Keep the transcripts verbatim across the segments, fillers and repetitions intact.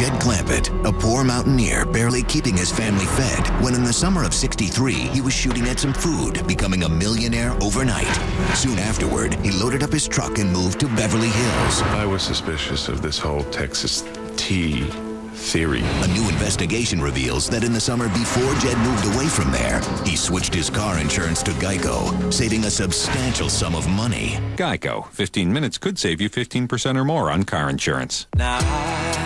Jed Clampett, a poor mountaineer barely keeping his family fed, when in the summer of sixty-three, he was shooting at some food, becoming a millionaire overnight. Soon afterward, he loaded up his truck and moved to Beverly Hills. I was suspicious of this whole Texas tea theory. A new investigation reveals that in the summer before Jed moved away from there, he switched his car insurance to Geico, saving a substantial sum of money. Geico, fifteen minutes could save you fifteen percent or more on car insurance. Now I had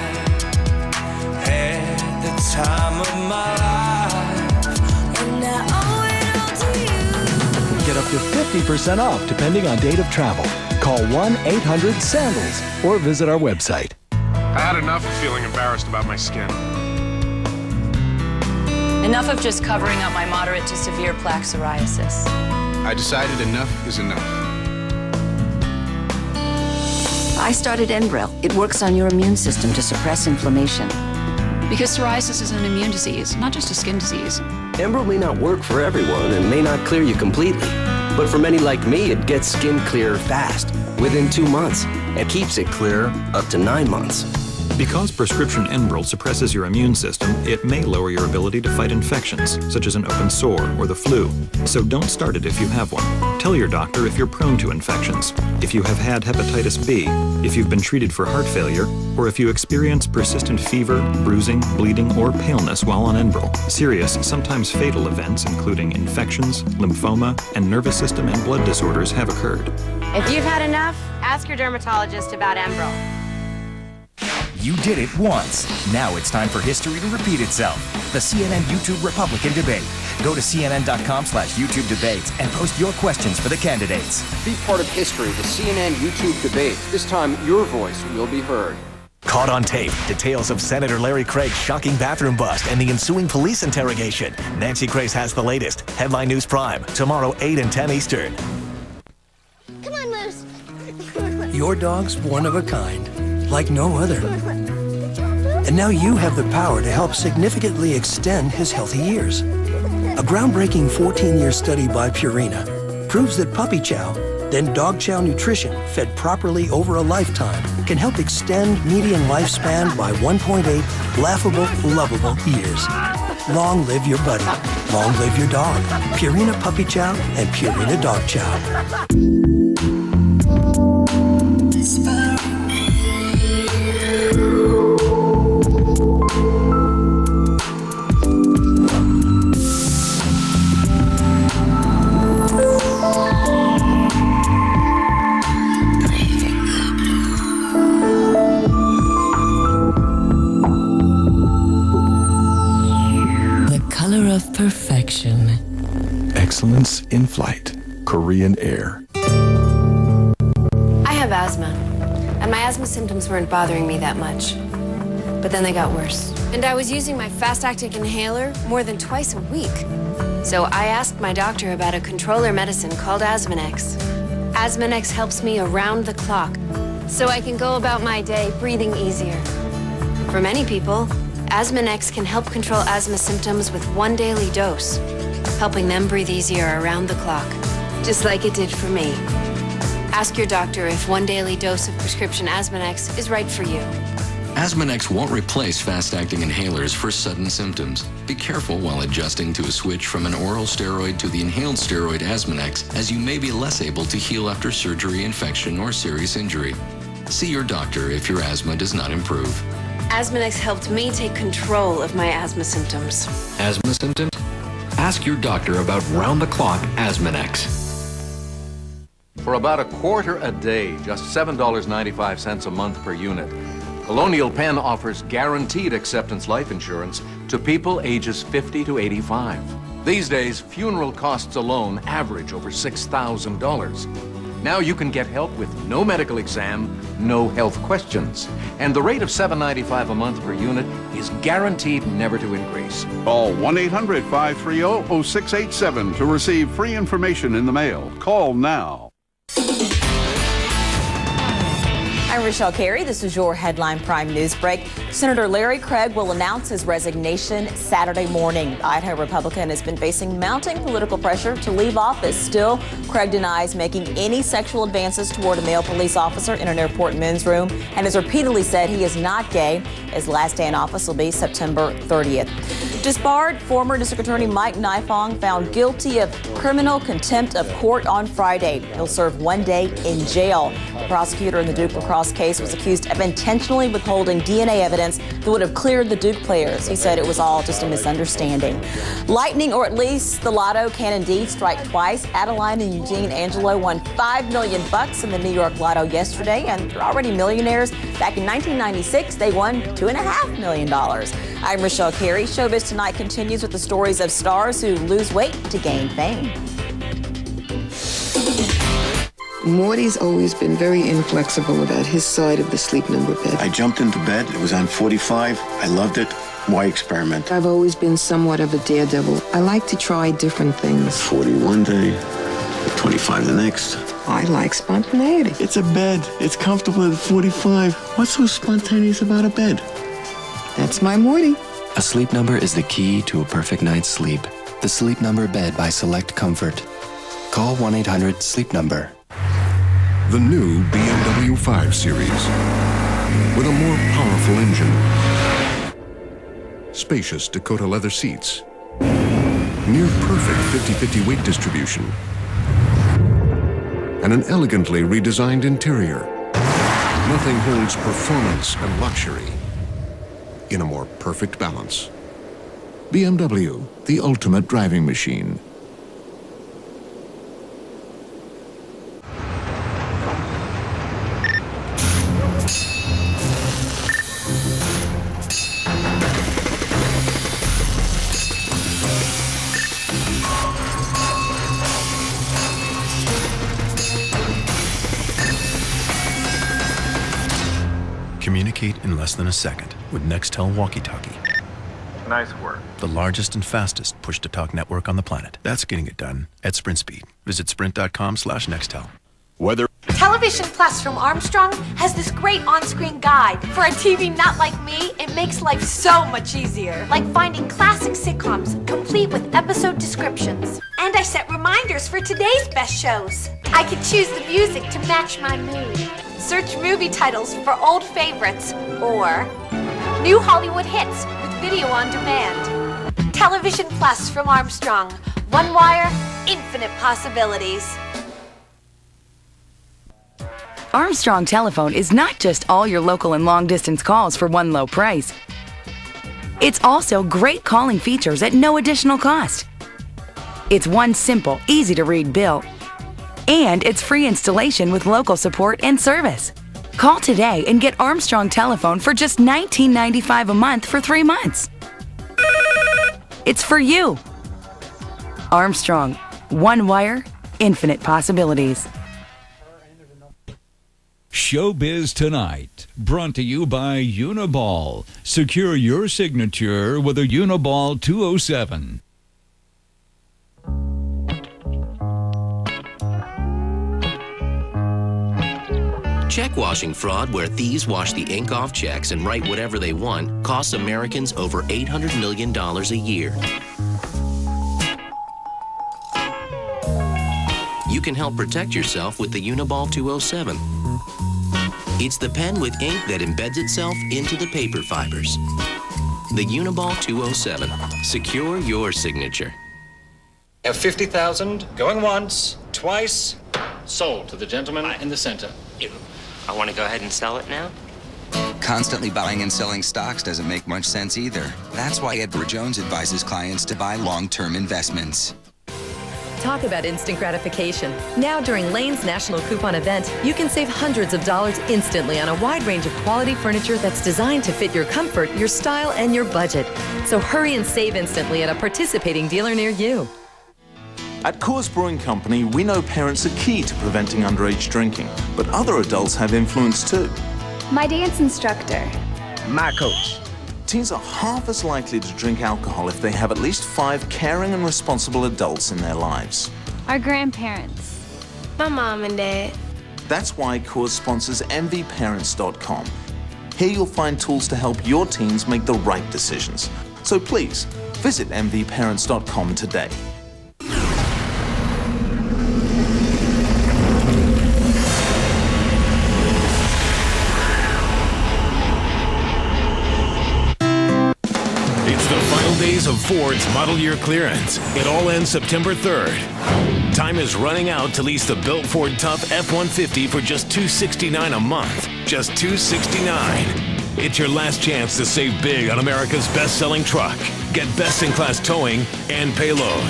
the time of my life, and I owe it all to you. Get up to fifty percent off depending on date of travel. Call one eight hundred sandals or visit our website. I had enough of feeling embarrassed about my skin. Enough of just covering up my moderate to severe plaque psoriasis. I decided enough is enough. I started Enbrel. It works on your immune system to suppress inflammation. Because psoriasis is an immune disease, not just a skin disease. Enbrel may not work for everyone and may not clear you completely. But for many like me, it gets skin clearer fast, within two months, and keeps it clearer up to nine months. Because prescription Enbrel suppresses your immune system, it may lower your ability to fight infections, such as an open sore or the flu. So don't start it if you have one. Tell your doctor if you're prone to infections, if you have had hepatitis B, if you've been treated for heart failure, or if you experience persistent fever, bruising, bleeding, or paleness while on Enbrel. Serious, sometimes fatal events, including infections, lymphoma, and nervous system and blood disorders have occurred. If you've had enough, ask your dermatologist about Enbrel. You did it once. Now it's time for history to repeat itself. The C N N YouTube Republican Debate. Go to cnn.com slash YouTube debates and post your questions for the candidates. Be part of history, the C N N YouTube Debate. This time, your voice will be heard. Caught on tape, details of Senator Larry Craig's shocking bathroom bust and the ensuing police interrogation. Nancy Grace has the latest. Headline News Prime, tomorrow eight and ten Eastern. Come on, Moose. Your dog's one of a kind. Like no other. And now you have the power to help significantly extend his healthy years. A groundbreaking fourteen year study by Purina proves that puppy chow, then dog chow nutrition fed properly over a lifetime, can help extend median lifespan by one point eight laughable, lovable years. Long live your buddy. Long live your dog. Purina Puppy Chow and Purina Dog Chow. Perfection. Excellence in flight. Korean Air. I have asthma, and my asthma symptoms weren't bothering me that much. But then they got worse. And I was using my fast-acting inhaler more than twice a week. So I asked my doctor about a controller medicine called Asmanex. Asmanex helps me around the clock, so I can go about my day breathing easier. For many people, Asmanex can help control asthma symptoms with one daily dose, helping them breathe easier around the clock, just like it did for me. Ask your doctor if one daily dose of prescription Asmanex is right for you. Asmanex won't replace fast-acting inhalers for sudden symptoms. Be careful while adjusting to a switch from an oral steroid to the inhaled steroid Asmanex, as you may be less able to heal after surgery, infection, or serious injury. See your doctor if your asthma does not improve. Asmanex helped me take control of my asthma symptoms. Asthma symptoms? Ask your doctor about round-the-clock Asmanex. For about a quarter a day, just seven dollars and ninety-five cents a month per unit, Colonial Penn offers guaranteed acceptance life insurance to people ages fifty to eighty-five. These days, funeral costs alone average over six thousand dollars. Now you can get help with no medical exam, no health questions. And the rate of seven dollars and ninety-five cents a month per unit is guaranteed never to increase. Call one eight hundred, five three zero, zero six eight seven to receive free information in the mail. Call now. I'm Rochelle Carey. This is your Headline Prime News Break. Senator Larry Craig will announce his resignation Saturday morning. The Idaho Republican has been facing mounting political pressure to leave office. Still, Craig denies making any sexual advances toward a male police officer in an airport men's room and has repeatedly said he is not gay. His last day in office will be September thirtieth. Disbarred former District Attorney Mike Nifong found guilty of criminal contempt of court on Friday. He'll serve one day in jail. The prosecutor in the Duke lacrosse case was accused of intentionally withholding D N A evidence that would have cleared the Duke players. He said it was all just a misunderstanding. Lightning, or at least the lotto, can indeed strike twice. Adeline and Eugene Angelo won five million bucks in the New York lotto yesterday, and they're already millionaires. Back in nineteen ninety-six, they won two point five million dollars. I'm Rochelle Carey. Showbiz Tonight continues with the stories of stars who lose weight to gain fame. Morty's always been very inflexible about his side of the Sleep Number bed. I jumped into bed. It was on forty-five. I loved it. Why experiment? I've always been somewhat of a daredevil. I like to try different things. forty-one day, twenty-five the next. I like spontaneity. It's a bed. It's comfortable at forty-five. What's so spontaneous about a bed? That's my Morty. A Sleep Number is the key to a perfect night's sleep. The Sleep Number bed by Select Comfort. Call one eight hundred sleep number. The new B M W five Series with a more powerful engine, spacious Dakota leather seats, near perfect fifty fifty weight distribution, and an elegantly redesigned interior. Nothing holds performance and luxury in a more perfect balance. B M W, the ultimate driving machine. Communicate in less than a second with Nextel walkie-talkie. Nice work. The largest and fastest push-to-talk network on the planet. That's getting it done at sprint speed. Visit sprint dot com slash Nextel. Weather. Television Plus from Armstrong has this great on-screen guide. For a T V not like me, it makes life so much easier. Like finding classic sitcoms, complete with episode descriptions. And I set reminders for today's best shows. I can choose the music to match my mood. Search movie titles for old favorites or new Hollywood hits with video on demand. Television Plus from Armstrong. One wire, infinite possibilities. Armstrong Telephone is not just all your local and long-distance calls for one low price. It's also great calling features at no additional cost. It's one simple, easy-to-read bill. And it's free installation with local support and service. Call today and get Armstrong Telephone for just nineteen ninety-five a month for three months. It's for you. Armstrong. One wire, infinite possibilities. Showbiz Tonight, brought to you by Uni-ball. Secure your signature with a Uni-ball two oh seven. Check washing fraud, where thieves wash the ink off checks and write whatever they want, costs Americans over eight hundred million dollars a year. You can help protect yourself with the Uni-ball two oh seven. It's the pen with ink that embeds itself into the paper fibers. The Uni-ball two oh seven. Secure your signature. fifty thousand, going once, twice, sold to the gentleman in the center. I want to go ahead and sell it now? Constantly buying and selling stocks doesn't make much sense either. That's why Edward Jones advises clients to buy long-term investments. Talk about instant gratification. Now during Lane's National Coupon event, you can save hundreds of dollars instantly on a wide range of quality furniture that's designed to fit your comfort, your style, and your budget. So hurry and save instantly at a participating dealer near you. At Coors Brewing Company, we know parents are key to preventing underage drinking, but other adults have influence too. My dance instructor. My coach. Teens are half as likely to drink alcohol if they have at least five caring and responsible adults in their lives. Our grandparents. My mom and dad. That's why Coors sponsors envy parents dot com. Here you'll find tools to help your teens make the right decisions. So please, visit envy parents dot com today. Days of Ford's model year clearance. It all ends September third. Time is running out to lease the built Ford Tough F one fifty for just two hundred sixty-nine dollars a month. Just two hundred sixty-nine dollars. It's your last chance to save big on America's best-selling truck. Get best-in-class towing and payload.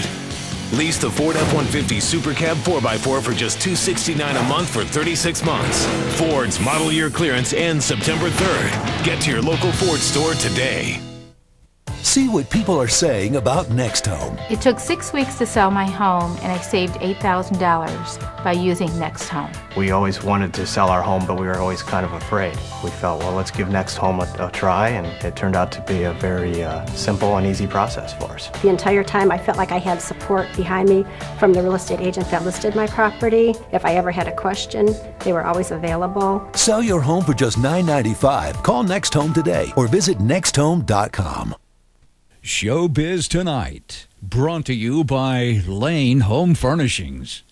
Lease the Ford F one fifty Super Cab four by four for just two hundred sixty-nine dollars a month for thirty-six months. Ford's model year clearance ends September third. Get to your local Ford store today. See what people are saying about NextHome. It took six weeks to sell my home, and I saved eight thousand dollars by using NextHome. We always wanted to sell our home, but we were always kind of afraid. We felt, well, let's give NextHome a, a try, and it turned out to be a very uh, simple and easy process for us. The entire time, I felt like I had support behind me from the real estate agent that listed my property. If I ever had a question, they were always available. Sell your home for just nine ninety-five. Call NextHome today or visit next home dot com. Showbiz Tonight, brought to you by Lane Home Furnishings.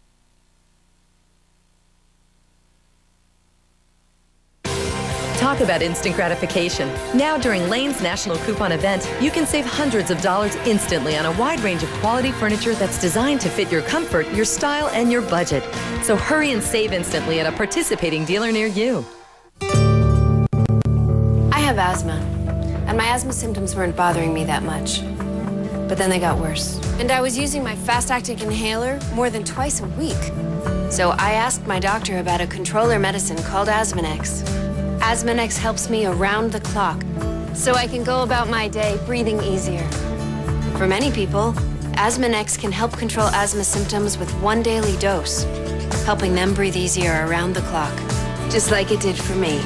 Talk about instant gratification. Now during Lane's National Coupon event, you can save hundreds of dollars instantly on a wide range of quality furniture that's designed to fit your comfort, your style, and your budget. So hurry and save instantly at a participating dealer near you. I have asthma. And my asthma symptoms weren't bothering me that much. But then they got worse. And I was using my fast-acting inhaler more than twice a week. So I asked my doctor about a controller medicine called Asmanex. Asmanex helps me around the clock, so I can go about my day breathing easier. For many people, Asmanex can help control asthma symptoms with one daily dose, helping them breathe easier around the clock, just like it did for me.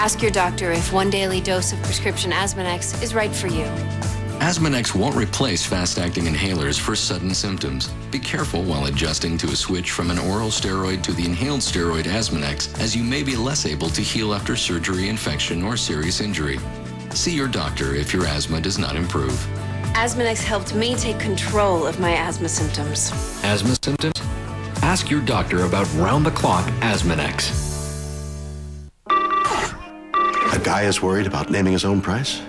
Ask your doctor if one daily dose of prescription Asmanex is right for you. Asmanex won't replace fast-acting inhalers for sudden symptoms. Be careful while adjusting to a switch from an oral steroid to the inhaled steroid Asmanex, as you may be less able to heal after surgery, infection, or serious injury. See your doctor if your asthma does not improve. Asmanex helped me take control of my asthma symptoms. Asthma symptoms? Ask your doctor about round-the-clock Asmanex. A guy is worried about naming his own price?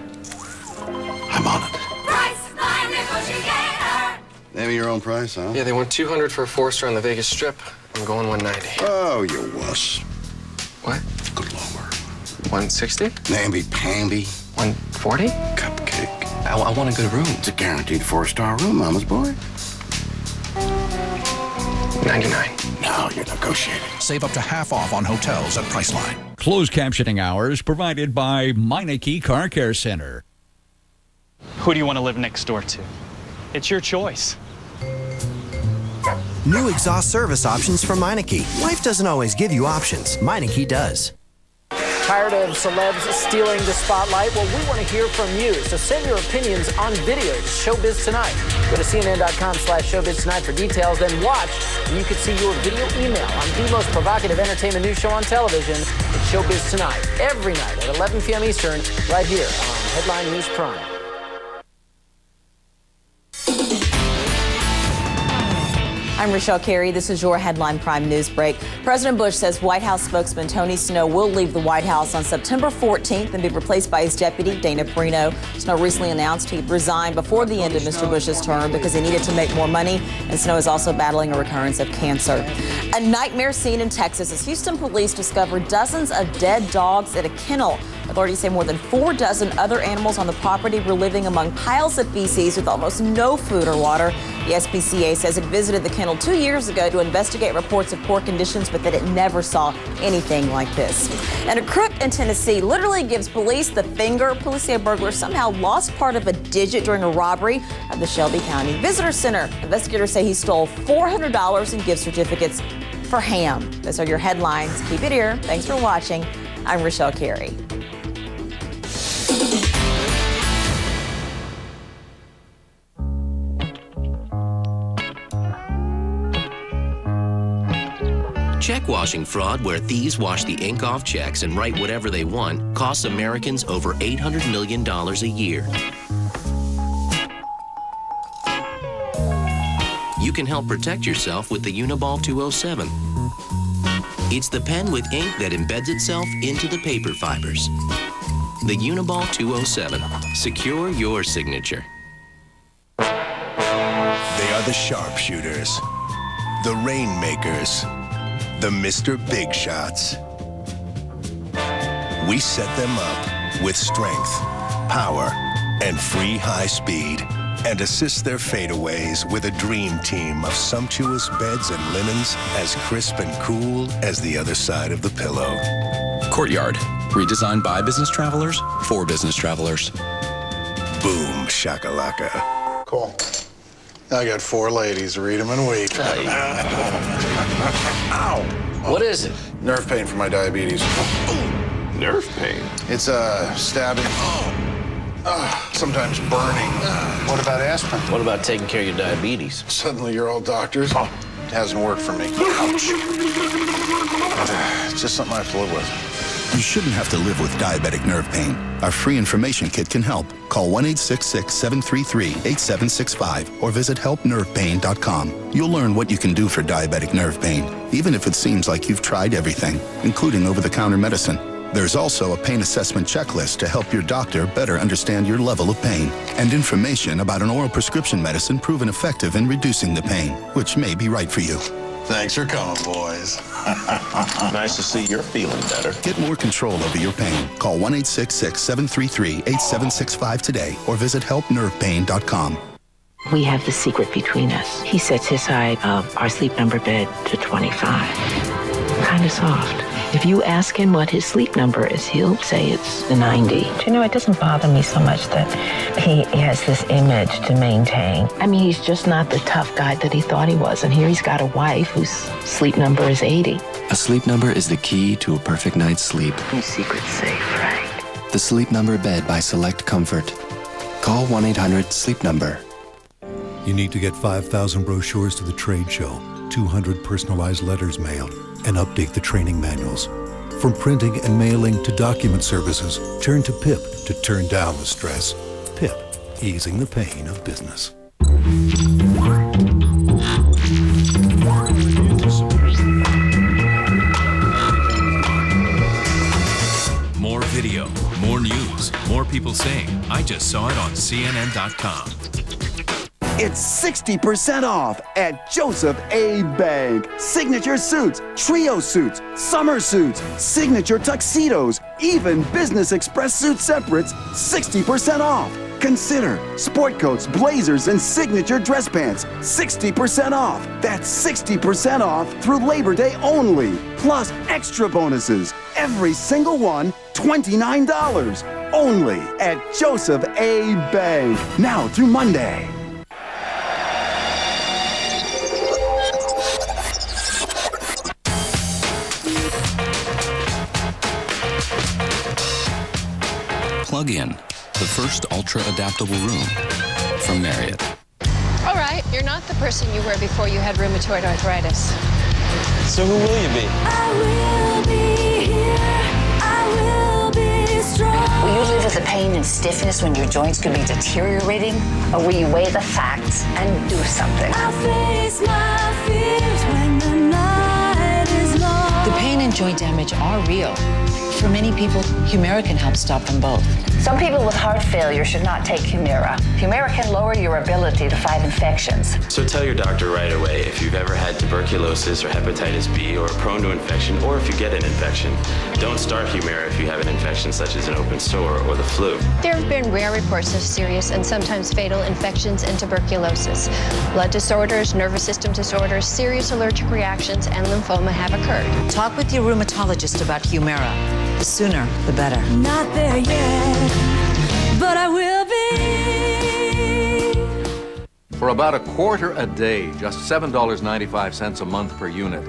I'm on it. Priceline negotiator! Naming your own price, huh? Yeah, they want two hundred for a four-star on the Vegas Strip. I'm going one ninety. Oh, you wuss. What? Good lord. one sixty? Namby-pamby. one forty? Cupcake. I, I want a good room. It's a guaranteed four-star room, Mama's boy. ninety-nine. Now you're negotiating. Save up to half off on hotels at Priceline. Closed captioning hours provided by Meineke Car Care Center. Who do you want to live next door to? It's your choice. New exhaust service options from Meineke. Life doesn't always give you options. Meineke does. Tired of celebs stealing the spotlight? Well, we want to hear from you, so send your opinions on video to Showbiz Tonight. Go to C N N dot com slash Showbiz Tonight for details, then watch, and you can see your video email on the most provocative entertainment news show on television at Showbiz Tonight, every night at eleven p m Eastern, right here on Headline News Prime. I'm Rochelle Carey. This is your Headline Prime News Break. President Bush says White House spokesman Tony Snow will leave the White House on September fourteenth and be replaced by his deputy, Dana Perino. Snow recently announced he'd resigned before the end of Mister Bush's term because he needed to make more money, and Snow is also battling a recurrence of cancer. A nightmare scene in Texas as Houston police discovered dozens of dead dogs at a kennel. Authorities say more than four dozen other animals on the property were living among piles of feces with almost no food or water. The S P C A says it visited the kennel two years ago to investigate reports of poor conditions, but that it never saw anything like this. And a crook in Tennessee literally gives police the finger. Police say a burglar somehow lost part of a digit during a robbery at the Shelby County Visitor Center. Investigators say he stole four hundred dollars in gift certificates for ham. Those are your headlines. Keep it here. Thanks for watching. I'm Rochelle Carey. Check washing fraud, where thieves wash the ink off checks and write whatever they want, costs Americans over eight hundred million dollars a year. You can help protect yourself with the Uni-ball two oh seven. It's the pen with ink that embeds itself into the paper fibers. The Uni-ball two oh seven. Secure your signature. They are the sharpshooters, the rainmakers, the Mister Big Shots. We set them up with strength, power, and free high speed, and assist their fadeaways with a dream team of sumptuous beds and linens as crisp and cool as the other side of the pillow. Courtyard, redesigned by business travelers for business travelers. Boom shakalaka. Cool. I got four ladies. Read them and weep. Ow! What is it? Nerve pain for my diabetes. Oh. Nerve pain? It's uh, stabbing. Oh. Uh, sometimes burning. Uh, what about aspirin? What about taking care of your diabetes? Suddenly you're all doctors. Oh. It hasn't worked for me. Ouch. It's just something I have to live with. You shouldn't have to live with diabetic nerve pain. Our free information kit can help. Call one eight six six, seven three three, eight seven six five or visit help nerve pain dot com. You'll learn what you can do for diabetic nerve pain, even if it seems like you've tried everything, including over-the-counter medicine. There's also a pain assessment checklist to help your doctor better understand your level of pain, and information about an oral prescription medicine proven effective in reducing the pain, which may be right for you. Thanks for coming, boys. Nice to see you're feeling better. Get more control over your pain. Call one eight six six, seven three three, eight seven six five today or visit help nerve pain dot com. We have the secret between us. He sets his side of our Sleep Number bed to twenty-five. Kind of soft. If you ask him what his sleep number is, he'll say it's the ninety. Do you know, it doesn't bother me so much that he has this image to maintain. I mean, he's just not the tough guy that he thought he was. And here he's got a wife whose sleep number is eighty. A sleep number is the key to a perfect night's sleep. Your secret's safe, right? The Sleep Number bed by Select Comfort. Call one eight hundred sleep number. You need to get five thousand brochures to the trade show, two hundred personalized letters mailed, and update the training manuals. From printing and mailing to document services, turn to P I P to turn down the stress. P I P, easing the pain of business. More video, more news, more people saying, I just saw it on C N N dot com. It's sixty percent off at Joseph A. Bank. Signature suits, trio suits, summer suits, signature tuxedos, even Business Express suit separates, sixty percent off. Consider sport coats, blazers, and signature dress pants, sixty percent off. That's sixty percent off through Labor Day only, plus extra bonuses. Every single one, twenty-nine dollars, only at Joseph A. Bank. Now through Monday. Plug in the first ultra adaptable room from Marriott. All right, you're not the person you were before you had rheumatoid arthritis. So who will you be? I will be here. I will be strong. Will you live with the pain and stiffness when your joints could be deteriorating? Or will you weigh the facts and do something? I face my fears when the night is long. The pain and joint damage are real. For many people, Humira can help stop them both. Some people with heart failure should not take Humira. Humira can lower your ability to fight infections. So tell your doctor right away if you've ever had tuberculosis or hepatitis B or are prone to infection, or if you get an infection. Don't start Humira if you have an infection such as an open sore or the flu. There have been rare reports of serious and sometimes fatal infections and tuberculosis. Blood disorders, nervous system disorders, serious allergic reactions, and lymphoma have occurred. Talk with your rheumatologist about Humira. The sooner, the better. Not there yet, but I will be. For about a quarter a day, just seven dollars and ninety-five cents a month per unit,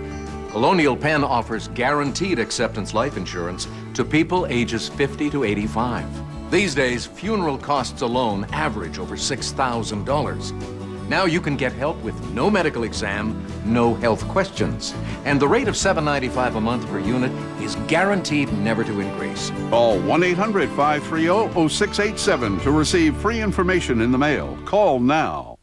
Colonial Penn offers guaranteed acceptance life insurance to people ages fifty to eighty-five. These days, funeral costs alone average over six thousand dollars. Now you can get help with no medical exam, no health questions. And the rate of seven ninety-five a month per unit is guaranteed never to increase. Call one eight hundred, five three zero, zero six eight seven to receive free information in the mail. Call now.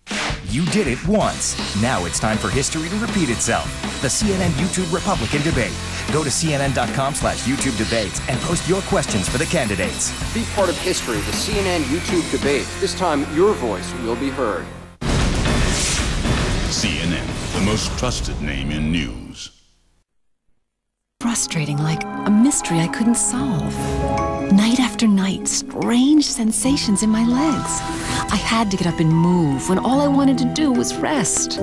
You did it once. Now it's time for history to repeat itself. The C N N YouTube Republican Debate. Go to C N N dot com slash YouTube Debates and post your questions for the candidates. Be part of history, the C N N YouTube Debate. This time, your voice will be heard. C N N, the most trusted name in news. Frustrating, like a mystery I couldn't solve. Night after night, strange sensations in my legs. I had to get up and move when all I wanted to do was rest.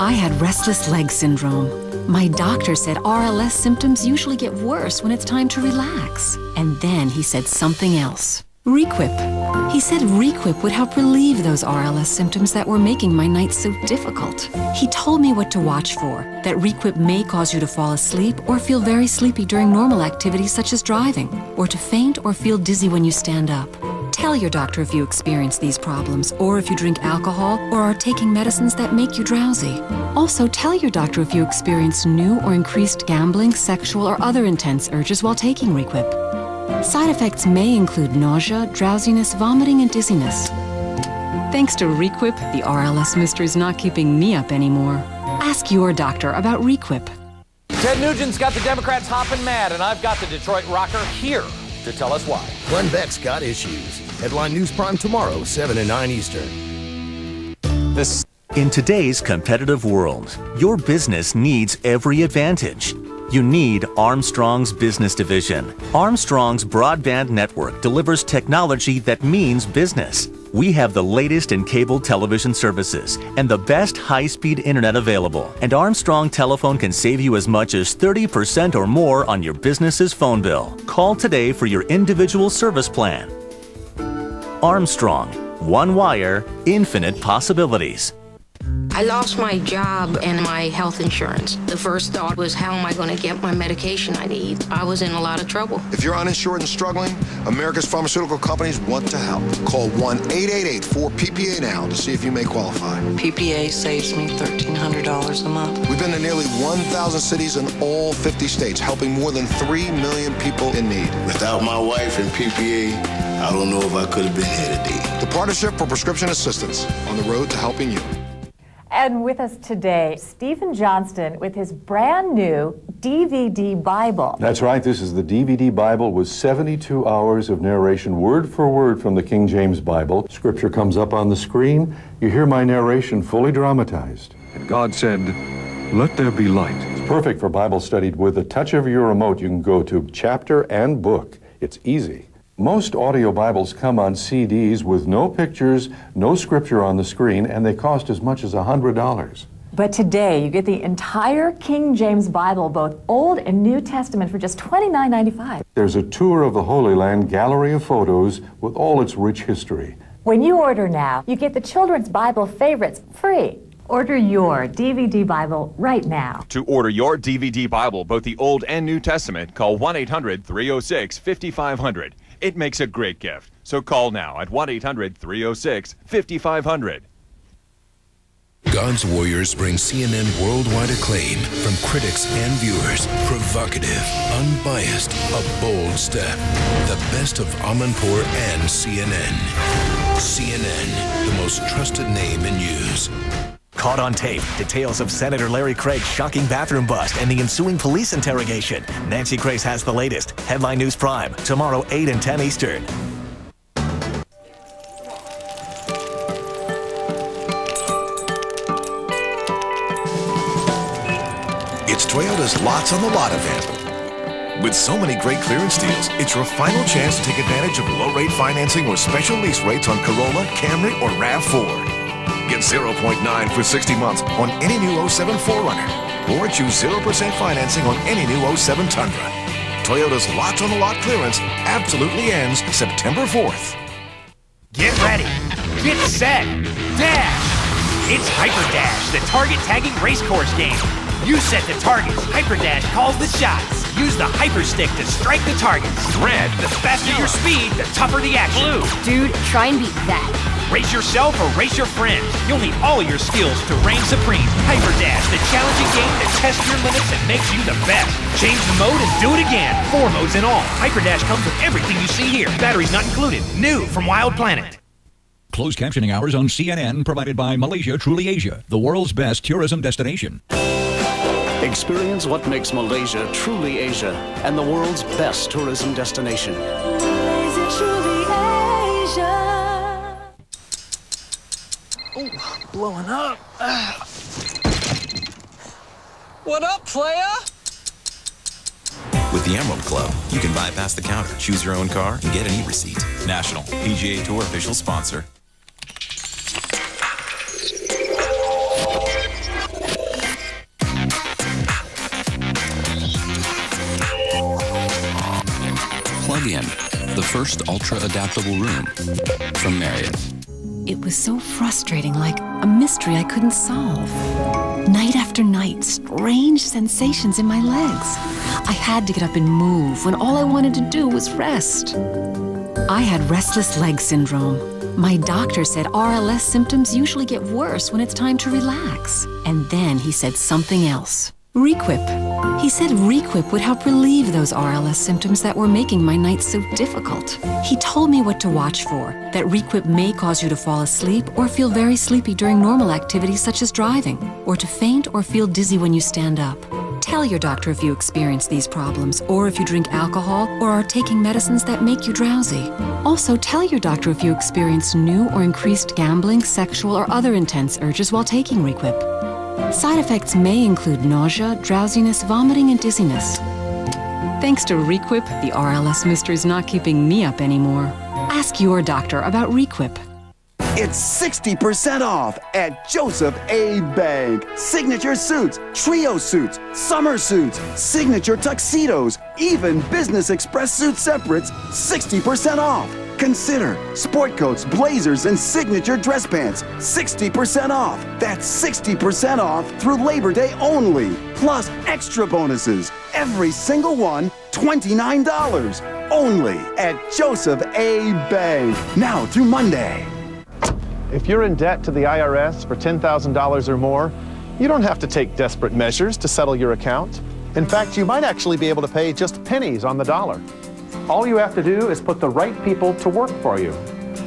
I had restless leg syndrome. My doctor said R L S symptoms usually get worse when it's time to relax. And then he said something else. Requip. He said Requip would help relieve those R L S symptoms that were making my nights so difficult. He told me what to watch for, that Requip may cause you to fall asleep or feel very sleepy during normal activities such as driving, or to faint or feel dizzy when you stand up. Tell your doctor if you experience these problems, or if you drink alcohol or are taking medicines that make you drowsy. Also, tell your doctor if you experience new or increased gambling, sexual, or other intense urges while taking Requip. Side effects may include nausea, drowsiness, vomiting, and dizziness. Thanks to Requip, the R L S mystery's not keeping me up anymore. Ask your doctor about Requip. Ted Nugent's got the Democrats hopping mad, and I've got the Detroit rocker here to tell us why. Glenn Beck's got issues. Headline News Prime tomorrow, seven and nine Eastern. This. In today's competitive world, your business needs every advantage. You need Armstrong's business division. Armstrong's broadband network delivers technology that means business. We have the latest in cable television services and the best high-speed internet available. And Armstrong Telephone can save you as much as thirty percent or more on your business's phone bill. Call today for your individual service plan. Armstrong, one wire, infinite possibilities. I lost my job and my health insurance. The first thought was, how am I going to get my medication I need? I was in a lot of trouble. If you're uninsured and struggling, America's pharmaceutical companies want to help. Call one eight eight eight four P P A now to see if you may qualify. P P A saves me thirteen hundred dollars a month. We've been to nearly one thousand cities in all fifty states, helping more than three million people in need. Without my wife and P P A, I don't know if I could have been here today. The Partnership for Prescription Assistance, on the road to helping you. And with us today, Stephen Johnston with his brand new D V D Bible. That's right. This is the D V D Bible with seventy-two hours of narration, word for word from the King James Bible. Scripture comes up on the screen. You hear my narration fully dramatized. And God said, "Let there be light." It's perfect for Bible study. With a touch of your remote, you can go to chapter and book. It's easy. Most audio Bibles come on C Ds with no pictures, no scripture on the screen, and they cost as much as one hundred dollars. But today, you get the entire King James Bible, both Old and New Testament, for just twenty-nine ninety-five. There's a tour of the Holy Land gallery of photos with all its rich history. When you order now, you get the Children's Bible Favorites free. Order your D V D Bible right now. To order your D V D Bible, both the Old and New Testament, call one eight hundred, three oh six, fifty-five hundred. It makes a great gift. So call now at one eight hundred, three oh six, fifty-five hundred. God's Warriors brings C N N worldwide acclaim from critics and viewers. Provocative, unbiased, a bold step. The best of Amanpour and C N N. C N N, the most trusted name in news. Caught on tape, details of Senator Larry Craig's shocking bathroom bust and the ensuing police interrogation. Nancy Grace has the latest. Headline News Prime, tomorrow eight and ten Eastern. It's Toyota's Lots on the Lot event. With so many great clearance deals, it's your final chance to take advantage of low-rate financing or special lease rates on Corolla, Camry, or RAV four. Get zero point nine for sixty months on any new oh seven Forerunner, or choose zero percent financing on any new oh seven Tundra. Toyota's Lots on the Lot clearance absolutely ends September fourth. Get ready, get set, dash! It's Hyper Dash, the target tagging racecourse game. You set the targets, Hyper Dash calls the shots. Use the Hyper Stick to strike the targets. Red, the faster your speed, the tougher the action. Blue, dude, try and beat that. Race yourself or race your friends. You'll need all your skills to reign supreme. Hyper Dash, the challenging game that tests your limits and makes you the best. Change the mode and do it again. Four modes in all. Hyper Dash comes with everything you see here. Batteries not included. New from Wild Planet. Closed captioning hours on C N N provided by Malaysia Truly Asia, the world's best tourism destination. Experience what makes Malaysia truly Asia and the world's best tourism destination. Malaysia Truly Asia. Oh, blowing up. Uh. What up, playa? With the Emerald Club, you can bypass the counter, choose your own car, and get an e-receipt. National, P G A Tour official sponsor. Plug in, the first ultra-adaptable room from Marriott. It was so frustrating, like a mystery I couldn't solve. Night after night, strange sensations in my legs. I had to get up and move when all I wanted to do was rest. I had restless leg syndrome. My doctor said R L S symptoms usually get worse when it's time to relax. And then he said something else. Requip. He said Requip would help relieve those R L S symptoms that were making my nights so difficult. He told me what to watch for, that Requip may cause you to fall asleep or feel very sleepy during normal activities such as driving, or to faint or feel dizzy when you stand up. Tell your doctor if you experience these problems, or if you drink alcohol or are taking medicines that make you drowsy. Also, tell your doctor if you experience new or increased gambling, sexual, or other intense urges while taking Requip. Side effects may include nausea, drowsiness, vomiting, and dizziness. Thanks to Requip, the R L S mystery's not keeping me up anymore. Ask your doctor about Requip. It's sixty percent off at Joseph A. Bank. Signature suits, trio suits, summer suits, signature tuxedos, even Business Express suit separates, sixty percent off. Consider sport coats, blazers, and signature dress pants. sixty percent off. That's sixty percent off through Labor Day only. Plus extra bonuses. Every single one, twenty-nine dollars. Only at Joseph A. Bank. Now through Monday. If you're in debt to the I R S for ten thousand dollars or more, you don't have to take desperate measures to settle your account. In fact, you might actually be able to pay just pennies on the dollar. All you have to do is put the right people to work for you.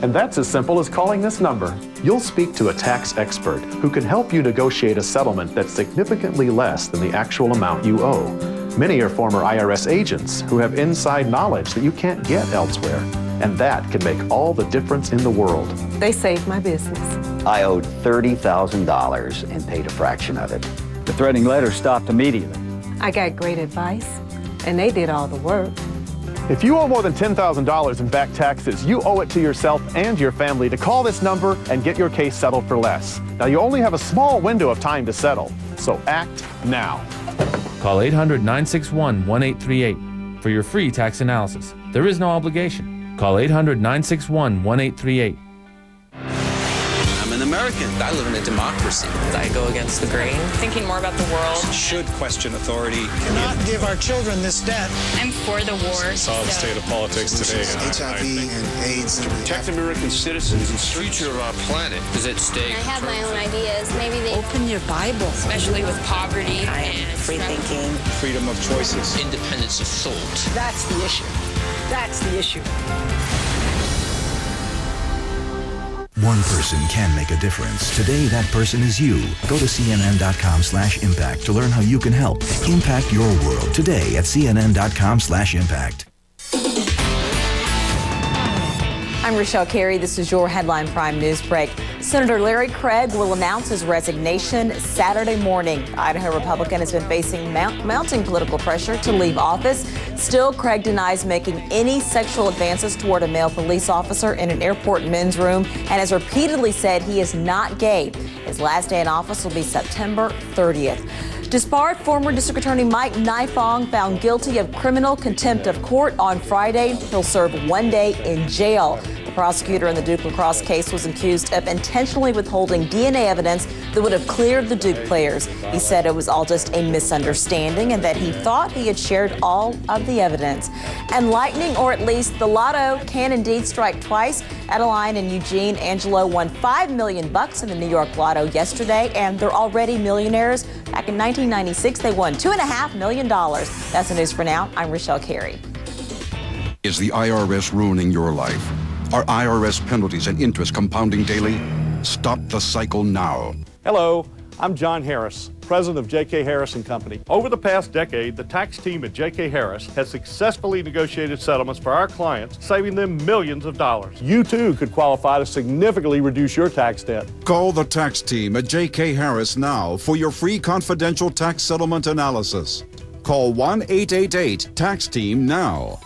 And that's as simple as calling this number. You'll speak to a tax expert who can help you negotiate a settlement that's significantly less than the actual amount you owe. Many are former I R S agents who have inside knowledge that you can't get elsewhere. And that can make all the difference in the world. They saved my business. I owed thirty thousand dollars and paid a fraction of it. The threatening letter stopped immediately. I got great advice, and they did all the work. If you owe more than ten thousand dollars in back taxes, you owe it to yourself and your family to call this number and get your case settled for less. Now, you only have a small window of time to settle, so act now. Call eight hundred, nine six one, one eight three eight for your free tax analysis. There is no obligation. Call eight hundred, nine six one, one eight three eight. I'm an American. I live in a democracy. I go against the grain. Thinking more about the world. Should question authority. Cannot yeah. give our children this debt. I'm for the war. Saw the state of politics today. H I V and AIDS. To protect American citizens and the future of our planet is at stake. I have my own ideas. Maybe they open your Bible. Especially with poverty. I am free thinking. Freedom of choices. Independence of thought. That's the issue. That's the issue. One person can make a difference. Today, that person is you. Go to C N N dot com slash impact to learn how you can help impact your world today at C N N dot com slash impact. I'm Rochelle Carey. This is your Headline Prime News Break. Senator Larry Craig will announce his resignation Saturday morning. The Idaho Republican has been facing mount mounting political pressure to leave office. Still, Craig denies making any sexual advances toward a male police officer in an airport men's room and has repeatedly said he is not gay. His last day in office will be September thirtieth. Disbarred former District Attorney Mike Nifong found guilty of criminal contempt of court on Friday. He'll serve one day in jail. The prosecutor in the Duke lacrosse case was accused of intentionally withholding D N A evidence that would have cleared the Duke players. He said it was all just a misunderstanding and that he thought he had shared all of the evidence. And lightning, or at least the lotto, can indeed strike twice. Adeline and Eugene Angelo won five million dollars bucks in the New York lotto yesterday, and they're already millionaires. Back in nineteen ninety-six, they won two point five million dollars. That's the news for now. I'm Rochelle Carey. Is the I R S ruining your life? Are I R S penalties and interest compounding daily? Stop the cycle now. Hello, I'm John Harris, president of J K Harris and Company. Over the past decade, the tax team at J K Harris has successfully negotiated settlements for our clients, saving them millions of dollars. You too could qualify to significantly reduce your tax debt. Call the tax team at J K Harris now for your free confidential tax settlement analysis. Call one eight eight eight tax team now.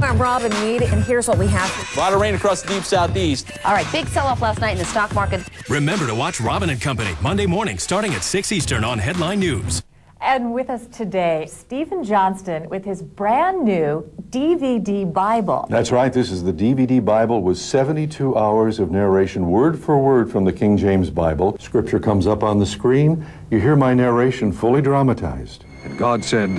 I'm Robin Mead, and here's what we have. A lot of rain across the deep southeast. All right, big sell-off last night in the stock market. Remember to watch Robin and Company Monday morning starting at six Eastern on Headline News. And with us today, Stephen Johnston with his brand new D V D Bible. That's right. This is the D V D Bible with seventy-two hours of narration, word for word from the King James Bible. Scripture comes up on the screen. You hear my narration fully dramatized. And God said,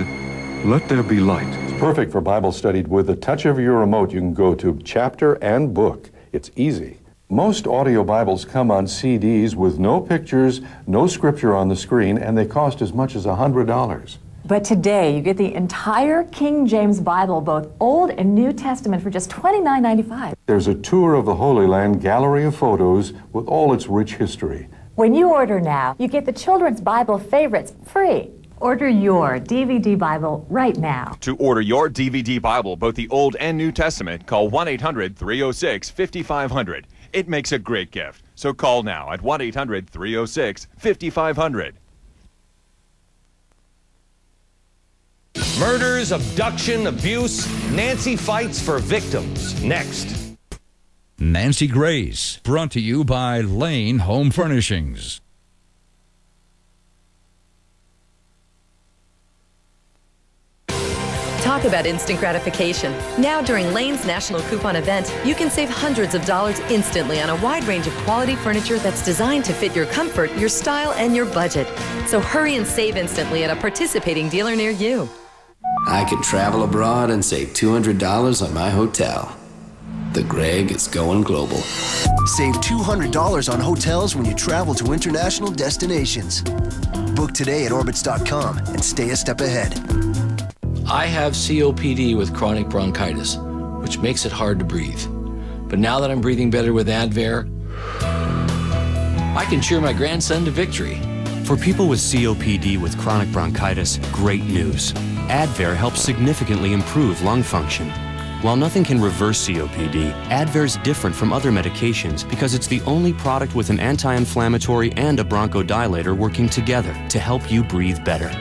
"Let there be light." Perfect for Bible study. With the touch of your remote, you can go to chapter and book. It's easy. Most audio Bibles come on C Ds with no pictures, no scripture on the screen, and they cost as much as one hundred dollars. But today, you get the entire King James Bible, both Old and New Testament, for just twenty-nine ninety-five. There's a tour of the Holy Land gallery of photos with all its rich history. When you order now, you get the Children's Bible Favorites free. Order your D V D Bible right now. To order your D V D Bible, both the Old and New Testament, call one eight hundred three oh six fifty-five hundred. It makes a great gift. So call now at one eight hundred three oh six fifty-five hundred. Murders, abduction, abuse. Nancy fights for victims. Next. Nancy Grace, brought to you by Lane Home Furnishings. Talk about instant gratification. Now during Lane's national coupon event, you can save hundreds of dollars instantly on a wide range of quality furniture that's designed to fit your comfort, your style, and your budget. So hurry and save instantly at a participating dealer near you. I could travel abroad and save two hundred dollars on my hotel. The Greg is going global. Save two hundred dollars on hotels when you travel to international destinations. Book today at orbitz dot com and stay a step ahead. I have C O P D with chronic bronchitis, which makes it hard to breathe. But now that I'm breathing better with Advair, I can cheer my grandson to victory. For people with C O P D with chronic bronchitis, great news. Advair helps significantly improve lung function. While nothing can reverse C O P D, Advair's different from other medications because it's the only product with an anti-inflammatory and a bronchodilator working together to help you breathe better.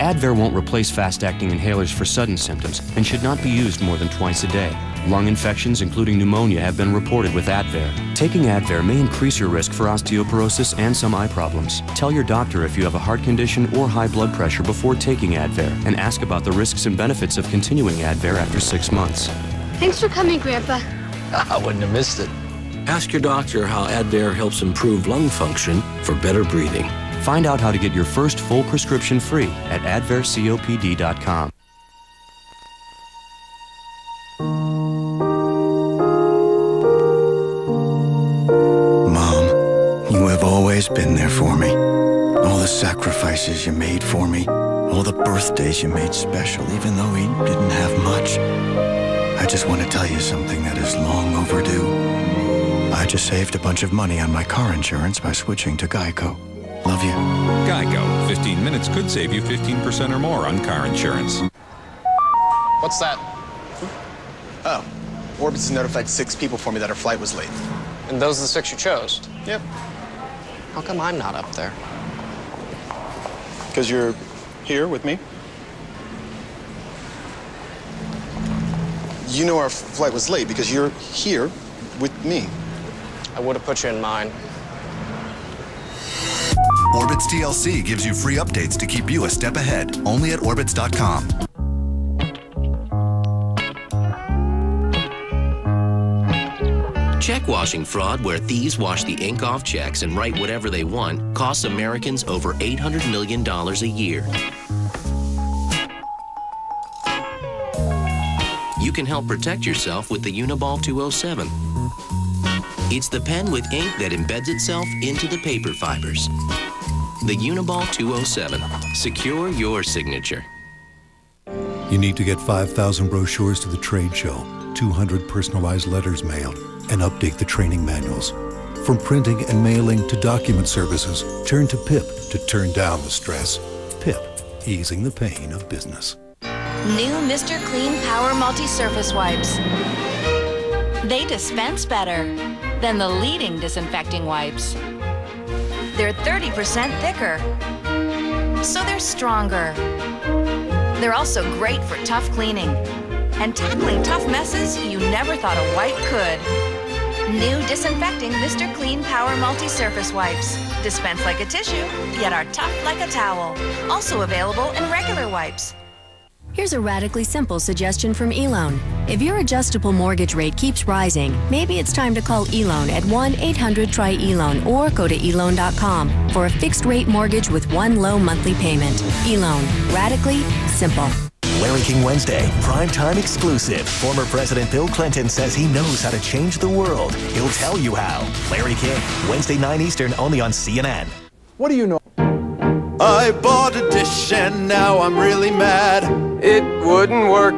Advair won't replace fast-acting inhalers for sudden symptoms and should not be used more than twice a day. Lung infections, including pneumonia, have been reported with Advair. Taking Advair may increase your risk for osteoporosis and some eye problems. Tell your doctor if you have a heart condition or high blood pressure before taking Advair, and ask about the risks and benefits of continuing Advair after six months. Thanks for coming, Grandpa. I wouldn't have missed it. Ask your doctor how Advair helps improve lung function for better breathing. Find out how to get your first full prescription free at advair C O P D dot com. Mom, you have always been there for me. All the sacrifices you made for me, all the birthdays you made special, even though we didn't have much. I just want to tell you something that is long overdue. I just saved a bunch of money on my car insurance by switching to Geico. Love you. Geico. fifteen minutes could save you fifteen percent or more on car insurance. What's that? Oh. Orbitz has notified six people for me that our flight was late. And those are the six you chose? Yep. How come I'm not up there? Because you're here with me. You know our flight was late because you're here with me. I would have put you in mine. Orbitz T L C gives you free updates to keep you a step ahead, only at orbitz dot com. Check washing fraud, where thieves wash the ink off checks and write whatever they want, costs Americans over eight hundred million dollars a year. You can help protect yourself with the Uni-ball two oh seven. It's the pen with ink that embeds itself into the paper fibers. The Uni-ball two oh seven. Secure your signature. You need to get five thousand brochures to the trade show, two hundred personalized letters mailed, and update the training manuals. From printing and mailing to document services, turn to P I P to turn down the stress. P I P, easing the pain of business. New Mister Clean Power Multi-Surface Wipes. They dispense better than the leading disinfecting wipes. They're thirty percent thicker, so they're stronger. They're also great for tough cleaning and tackling tough messes you never thought a wipe could. New disinfecting Mister Clean Power Multi-Surface Wipes. Dispense like a tissue, yet are tough like a towel. Also available in regular wipes. Here's a radically simple suggestion from E-Loan. If your adjustable mortgage rate keeps rising, maybe it's time to call E-Loan at one eight hundred try E Loan or go to e loan dot com for a fixed rate mortgage with one low monthly payment. E-Loan, radically simple. Larry King Wednesday, primetime exclusive. Former President Bill Clinton says he knows how to change the world. He'll tell you how. Larry King, Wednesday nine Eastern, only on C N N. What do you know? I bought a dish and now I'm really mad. It wouldn't work.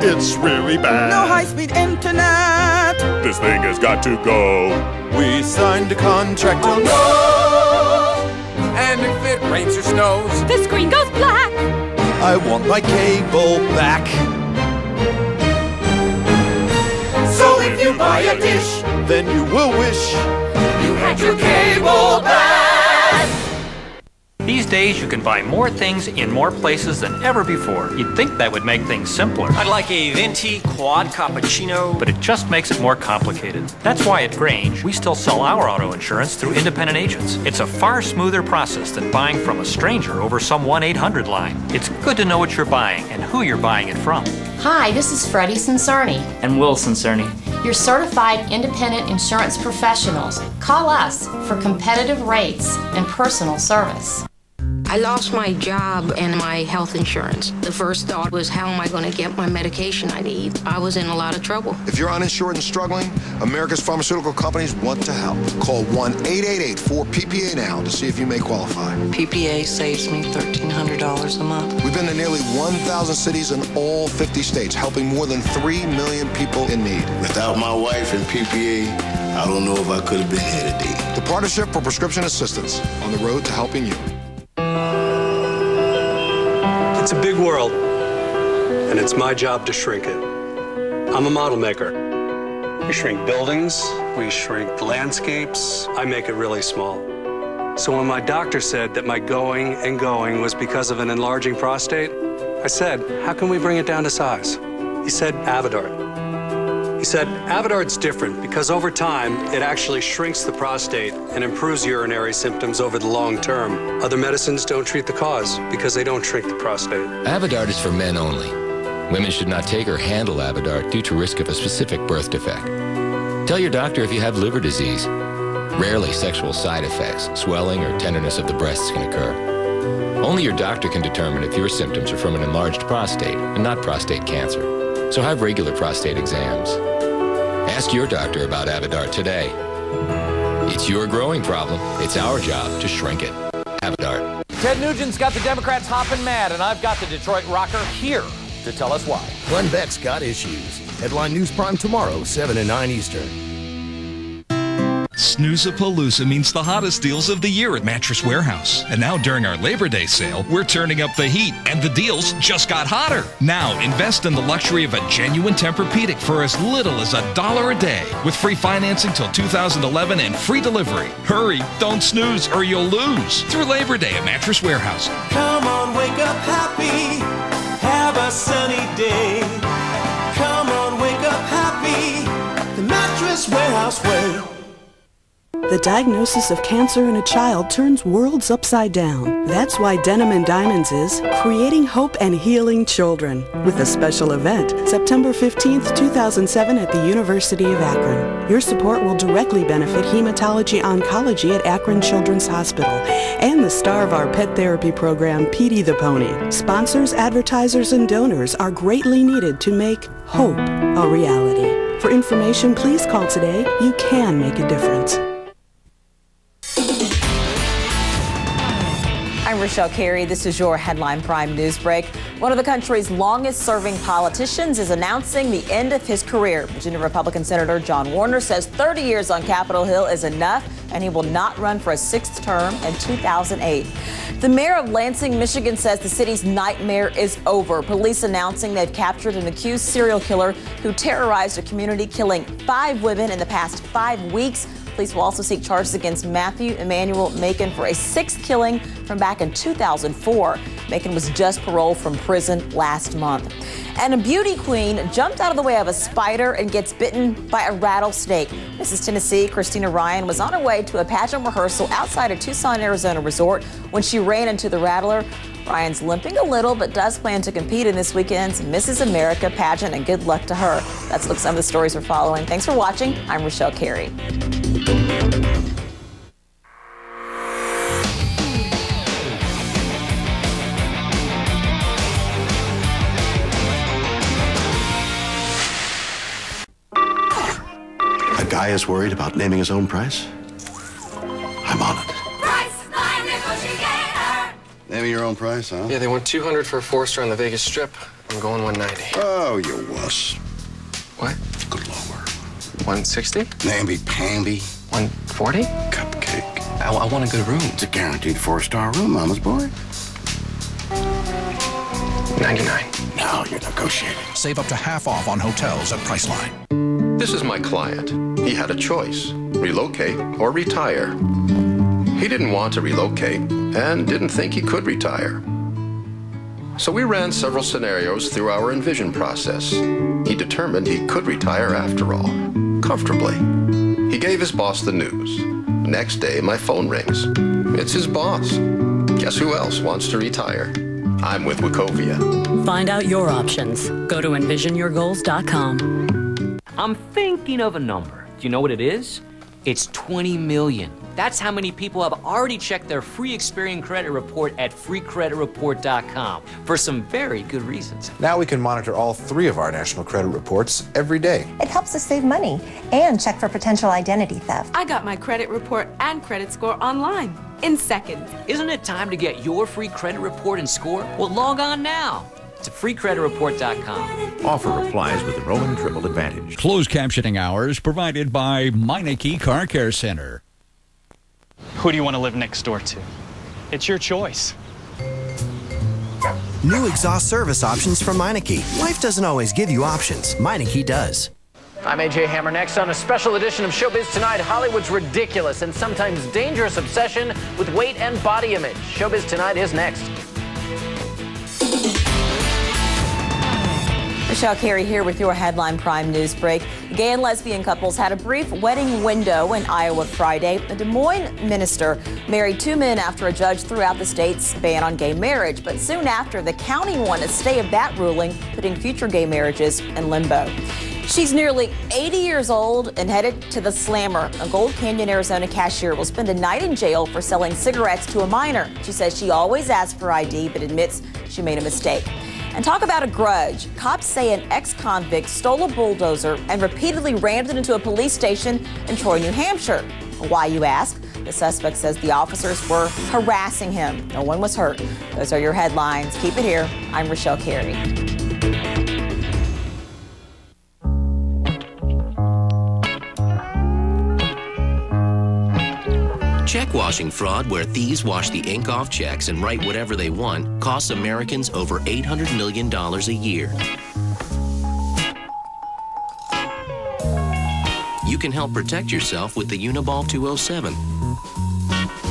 It's really bad. No high-speed internet. This thing has got to go. We signed a contract. Oh no! And if it rains or snows, the screen goes black. I want my cable back. So if you buy a dish, then you will wish you had your cable back. These days, you can buy more things in more places than ever before. You'd think that would make things simpler. I'd like a venti quad cappuccino. But it just makes it more complicated. That's why at Grange, we still sell our auto insurance through independent agents. It's a far smoother process than buying from a stranger over some one eight hundred line. It's good to know what you're buying and who you're buying it from. Hi, this is Freddie Cinsarni. And Will Cinsarni. Your certified independent insurance professionals. Call us for competitive rates and personal service. I lost my job and my health insurance. The first thought was, how am I going to get my medication I need? I was in a lot of trouble. If you're uninsured and struggling, America's pharmaceutical companies want to help. Call one eight eight eight four P P A now to see if you may qualify. P P A saves me thirteen hundred dollars a month. We've been to nearly one thousand cities in all fifty states, helping more than three million people in need. Without my wife and P P A, I don't know if I could have been here today. The Partnership for Prescription Assistance, on the road to helping you. It's a big world, and it's my job to shrink it. I'm a model maker. We shrink buildings, we shrink landscapes. I make it really small. So when my doctor said that my going and going was because of an enlarging prostate, I said, how can we bring it down to size? He said, Avodart. He said, Avodart's different because over time, it actually shrinks the prostate and improves urinary symptoms over the long term. Other medicines don't treat the cause because they don't shrink the prostate. Avodart is for men only. Women should not take or handle Avodart due to risk of a specific birth defect. Tell your doctor if you have liver disease. Rarely sexual side effects, swelling or tenderness of the breasts can occur. Only your doctor can determine if your symptoms are from an enlarged prostate and not prostate cancer. So have regular prostate exams. Ask your doctor about Avodart today. It's your growing problem. It's our job to shrink it. Avodart. Ted Nugent's got the Democrats hopping mad, and I've got the Detroit rocker here to tell us why. Glenn Beck's got issues. Headline News Prime tomorrow, seven and nine Eastern. Snoozapalooza means the hottest deals of the year at Mattress Warehouse. And now during our Labor Day sale, we're turning up the heat, and the deals just got hotter. Now invest in the luxury of a genuine Tempur-Pedic for as little as a dollar a day, with free financing till two thousand eleven and free delivery. Hurry, don't snooze or you'll lose. Through Labor Day at Mattress Warehouse. Come on, wake up happy. Have a sunny day. Come on, wake up happy. The Mattress Warehouse way. The diagnosis of cancer in a child turns worlds upside down. That's why Denim and Diamonds is creating hope and healing children with a special event September fifteenth, two thousand seven at the University of Akron. Your support will directly benefit hematology oncology at Akron Children's Hospital and the star of our pet therapy program, Petey the Pony. Sponsors, advertisers, and donors are greatly needed to make hope a reality. For information, please call today. You can make a difference. I'm Rochelle Carey. This is your Headline Prime News Break. One of the country's longest-serving politicians is announcing the end of his career. Virginia Republican Senator John Warner says thirty years on Capitol Hill is enough, and he will not run for a sixth term in two thousand eight. The mayor of Lansing, Michigan, says the city's nightmare is over. Police announcing they've captured an accused serial killer who terrorized a community, killing five women in the past five weeks. Police will also seek charges against Matthew Emmanuel Macon for a sixth killing from back in two thousand four. Macon was just paroled from prison last month. And a beauty queen jumped out of the way of a spider and gets bitten by a rattlesnake. Missus Tennessee Christina Ryan was on her way to a pageant rehearsal outside a Tucson, Arizona resort when she ran into the rattler. Ryan's limping a little, but does plan to compete in this weekend's Missus America pageant, and good luck to her. That's some of the stories we're following. Thanks for watching. I'm Rochelle Carey. A guy is worried about naming his own price? I'm on it. Price my negotiator! Naming your own price, huh? Yeah, they want two hundred for a four-star on the Vegas Strip. I'm going one ninety. Oh, you wuss. What? Good lower. one sixty? Namby-pamby. one forty? Cupcake. I, I want a good room. It's a guaranteed four-star room, Mama's boy. ninety-nine. Now you're negotiating. Save up to half off on hotels at Priceline. This is my client. He had a choice, relocate or retire. He didn't want to relocate and didn't think he could retire. So we ran several scenarios through our envision process. He determined he could retire after all, comfortably. He gave his boss the news. Next day, my phone rings. It's his boss. Guess who else wants to retire? I'm with Wachovia. Find out your options. Go to envision your goals dot com. I'm thinking of a number. Do you know what it is? It's twenty million. That's how many people have already checked their free Experian credit report at free credit report dot com for some very good reasons. Now we can monitor all three of our national credit reports every day. It helps us save money and check for potential identity theft. I got my credit report and credit score online in seconds. Isn't it time to get your free credit report and score? Well, log on now to free credit report dot com. Offer applies with enrollment triple advantage. Closed captioning hours provided by Meineke Car Care Center. Who do you want to live next door to? It's your choice. New exhaust service options from Meineke. Life doesn't always give you options. Meineke does. I'm A J Hammer. Next on a special edition of Showbiz Tonight, Hollywood's ridiculous and sometimes dangerous obsession with weight and body image. Showbiz Tonight is next. Rochelle Carey here with your Headline Prime News Break. Gay and lesbian couples had a brief wedding window in Iowa Friday. A Des Moines minister married two men after a judge threw out the state's ban on gay marriage. But soon after, the county won a stay of that ruling, putting future gay marriages in limbo. She's nearly eighty years old and headed to the slammer. A Gold Canyon, Arizona cashier will spend a night in jail for selling cigarettes to a minor. She says she always asked for I D, but admits she made a mistake. And talk about a grudge. Cops say an ex-convict stole a bulldozer and repeatedly rammed it into a police station in Troy, New Hampshire. Why, you ask? The suspect says the officers were harassing him. No one was hurt. Those are your headlines. Keep it here. I'm Rochelle Carey. Check washing fraud, where thieves wash the ink off checks and write whatever they want, costs Americans over eight hundred million dollars a year. You can help protect yourself with the Uni-ball two oh seven.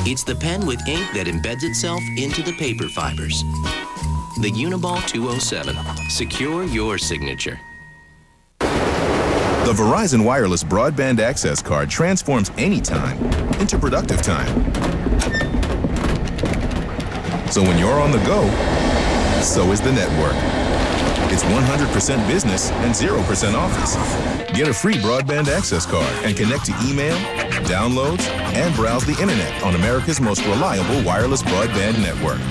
It's the pen with ink that embeds itself into the paper fibers. The Uni-ball two oh seven. Secure your signature. The Verizon Wireless Broadband Access Card transforms any time into productive time. So when you're on the go, so is the network. It's one hundred percent business and zero percent office. Get a free broadband access card and connect to email, downloads, and browse the internet on America's most reliable wireless broadband network.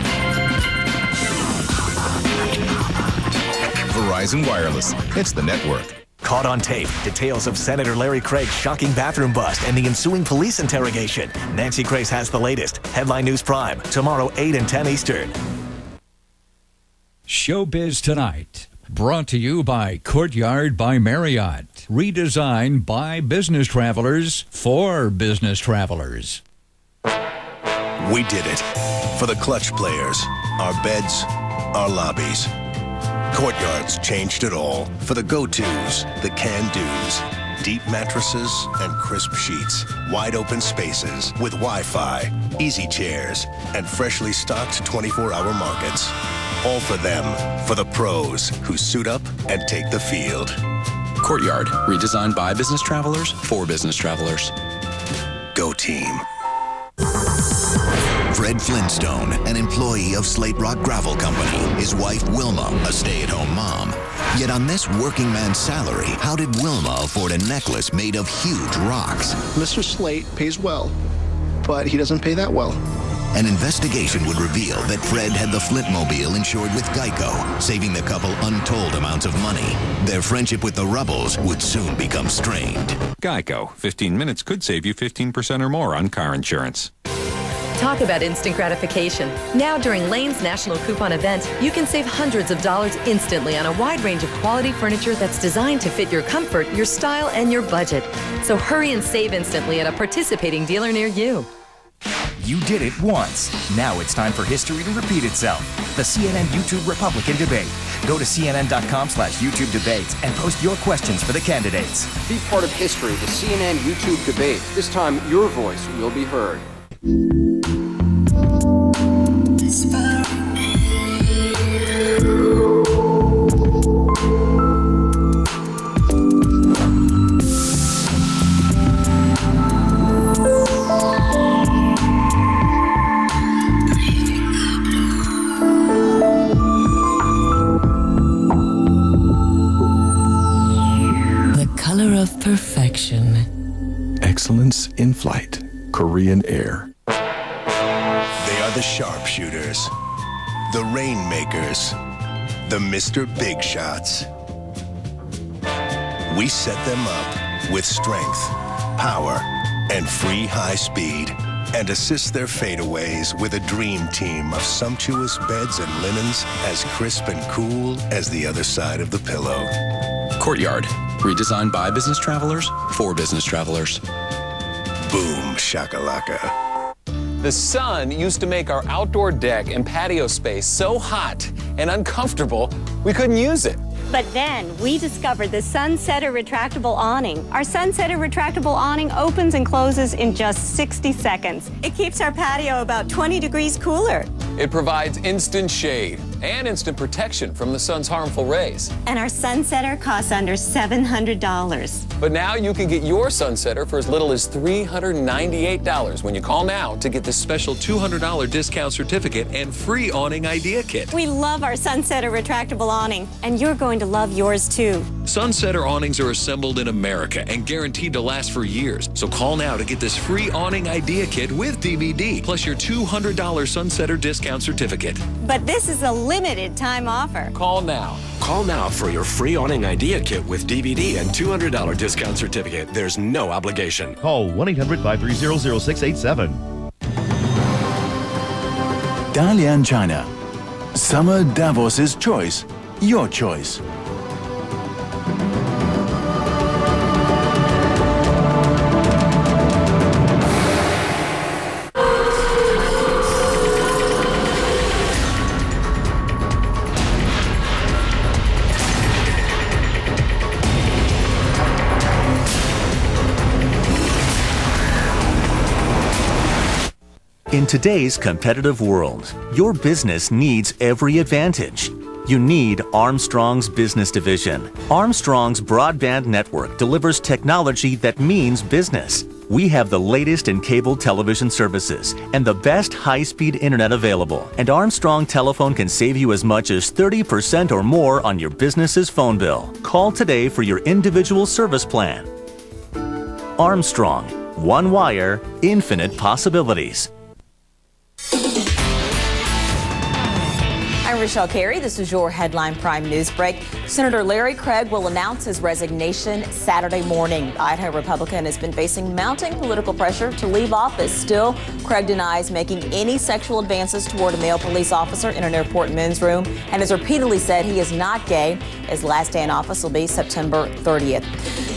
Verizon Wireless, it's the network. Caught on tape, details of Senator Larry Craig's shocking bathroom bust and the ensuing police interrogation. Nancy Grace has the latest. Headline News Prime, tomorrow eight and ten Eastern. Showbiz Tonight, brought to you by Courtyard by Marriott. Redesigned by business travelers for business travelers. We did it. For the clutch players, our beds, our lobbies. Courtyard's changed it all for the go-tos, the can-dos, deep mattresses and crisp sheets, wide open spaces with Wi-Fi, easy chairs, and freshly stocked twenty-four hour markets. All for them, for the pros who suit up and take the field. Courtyard, redesigned by business travelers for business travelers. Go team. Fred Flintstone, an employee of Slate Rock Gravel Company, his wife Wilma, a stay-at-home mom. Yet on this working man's salary, how did Wilma afford a necklace made of huge rocks? Mister Slate pays well, but he doesn't pay that well. An investigation would reveal that Fred had the Flintmobile insured with Geico, saving the couple untold amounts of money. Their friendship with the Rubbles would soon become strained. Geico, fifteen minutes could save you fifteen percent or more on car insurance. Talk about instant gratification. Now during Lane's National Coupon event, you can save hundreds of dollars instantly on a wide range of quality furniture that's designed to fit your comfort, your style, and your budget. So hurry and save instantly at a participating dealer near you. You did it once. Now it's time for history to repeat itself. The C N N YouTube Republican Debate. Go to cnn.com slash YouTube Debates and post your questions for the candidates. Be part of history, the C N N YouTube Debate. This time, your voice will be heard. The color of perfection. Excellence in flight. Korean Air. The sharpshooters, the rainmakers, the Mister Big Shots. We set them up with strength, power, and free high speed, and assist their fadeaways with a dream team of sumptuous beds and linens as crisp and cool as the other side of the pillow. Courtyard, redesigned by business travelers for business travelers. Boom shakalaka. The sun used to make our outdoor deck and patio space so hot and uncomfortable, we couldn't use it. But then we discovered the Sunsetter Retractable Awning. Our Sunsetter Retractable Awning opens and closes in just sixty seconds. It keeps our patio about twenty degrees cooler. It provides instant shade and instant protection from the sun's harmful rays. And our Sunsetter costs under seven hundred dollars. But now you can get your Sunsetter for as little as three hundred ninety-eight dollars when you call now to get this special two hundred dollar discount certificate and free awning idea kit. We love our Sunsetter Retractable Awning, and you're going to love yours too. Sunsetter awnings are assembled in America and guaranteed to last for years. So call now to get this free awning idea kit with D V D, plus your two hundred dollar Sunsetter discount certificate. But this is a limited time offer. Call now. Call now for your free awning idea kit with D V D and two hundred dollar discount certificate. There's no obligation. Call one eight hundred, five three zero, zero six eight seven. Dalian China. Summer Davos's choice. Your choice. In today's competitive world, your business needs every advantage. you need Armstrong's business division. Armstrong's broadband network delivers technology that means business. We have the latest in cable television services and the best high-speed internet available. And Armstrong Telephone can save you as much as thirty percent or more on your business's phone bill. Call today for your individual service plan. Armstrong, one wire, infinite possibilities. I'm Rochelle Carey. This is your Headline Prime News Break. Senator Larry Craig will announce his resignation Saturday morning. The Idaho Republican has been facing mounting political pressure to leave office. Still, Craig denies making any sexual advances toward a male police officer in an airport men's room and has repeatedly said he is not gay. His last day in office will be September thirtieth.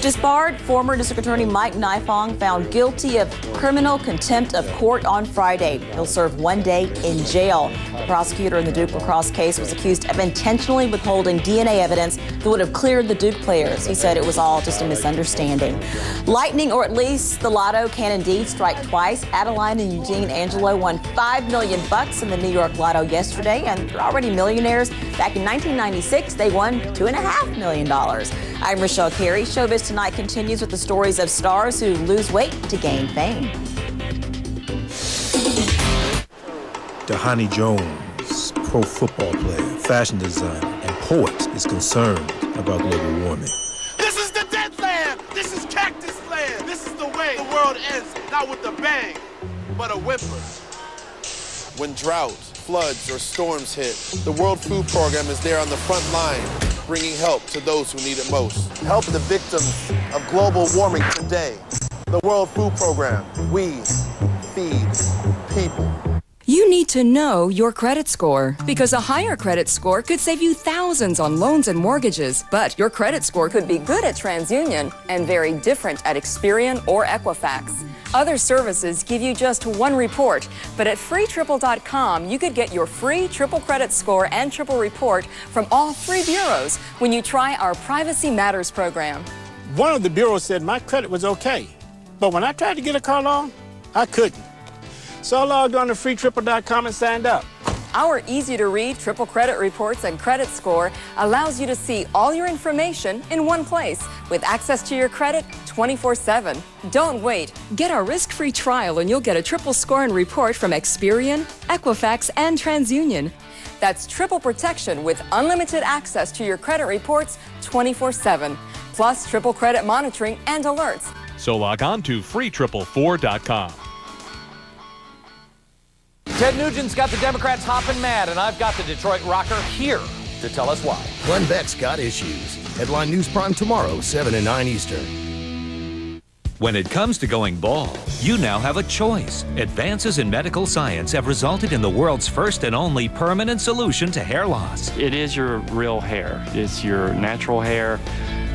Disbarred former District Attorney Mike Nifong found guilty of criminal contempt of court on Friday. He'll serve one day in jail. The prosecutor in the Duke lacrosse case was accused of intentionally withholding D N A evidence that would have cleared the Duke players. He said it was all just a misunderstanding. Lightning, or at least the lotto, can indeed strike twice. Adeline and Eugene Angelo won five million bucks in the New York lotto yesterday, and they're already millionaires. Back in nineteen ninety-six, they won two point five million dollars. I'm Rochelle Carey. Showbiz Tonight continues with the stories of stars who lose weight to gain fame. Dahani Jones, pro football player, fashion designer, and poet, is concerned about global warming. This is the dead land. This is cactus land. This is the way the world ends, not with a bang, but a whimper. When drought, floods, or storms hit, the World Food Program is there on the front line, bringing help to those who need it most. Help the victims of global warming today. The World Food Program. We feed people. You need to know your credit score, because a higher credit score could save you thousands on loans and mortgages. But your credit score could be good at TransUnion and very different at Experian or Equifax. Other services give you just one report, but at free triple dot com you could get your free triple credit score and triple report from all three bureaus when you try our Privacy Matters program. One of the bureaus said my credit was okay, but when I tried to get a car loan, I couldn't. So I logged on to free triple dot com and signed up. Our easy-to-read triple credit reports and credit score allows you to see all your information in one place with access to your credit twenty-four seven. Don't wait. Get our risk-free trial and you'll get a triple score and report from Experian, Equifax, and TransUnion. That's triple protection with unlimited access to your credit reports twenty-four seven, plus triple credit monitoring and alerts. So log on to free triple four dot com. Ted Nugent's got the Democrats hopping mad, and I've got the Detroit rocker here to tell us why. Glenn Beck's got issues. Headline News Prime tomorrow, seven and nine Eastern. When it comes to going bald, you now have a choice. Advances in medical science have resulted in the world's first and only permanent solution to hair loss. It is your real hair. It's your natural hair.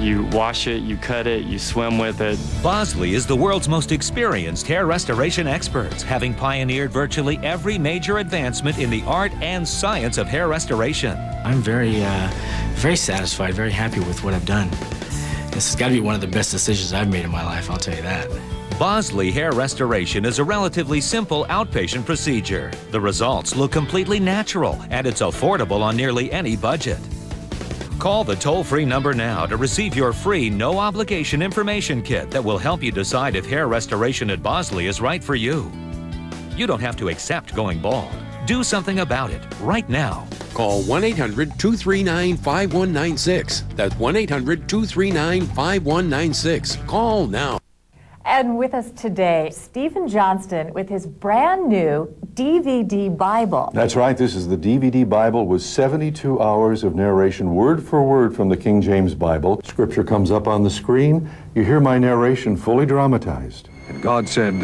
You wash it, you cut it, you swim with it. Bosley is the world's most experienced hair restoration experts, having pioneered virtually every major advancement in the art and science of hair restoration. I'm very, uh, very satisfied, very happy with what I've done. This has got to be one of the best decisions I've made in my life, I'll tell you that. Bosley hair restoration is a relatively simple outpatient procedure. The results look completely natural, and it's affordable on nearly any budget. Call the toll-free number now to receive your free no-obligation information kit that will help you decide if hair restoration at Bosley is right for you. You don't have to accept going bald. Do something about it right now. Call one eight hundred, two three nine, five one nine six. That's one eight hundred, two three nine, five one nine six. Call now. And with us today, Stephen Johnston with his brand new D V D Bible. That's right. This is the D V D Bible with seventy-two hours of narration, word for word from the King James Bible. Scripture comes up on the screen. You hear my narration fully dramatized. And God said,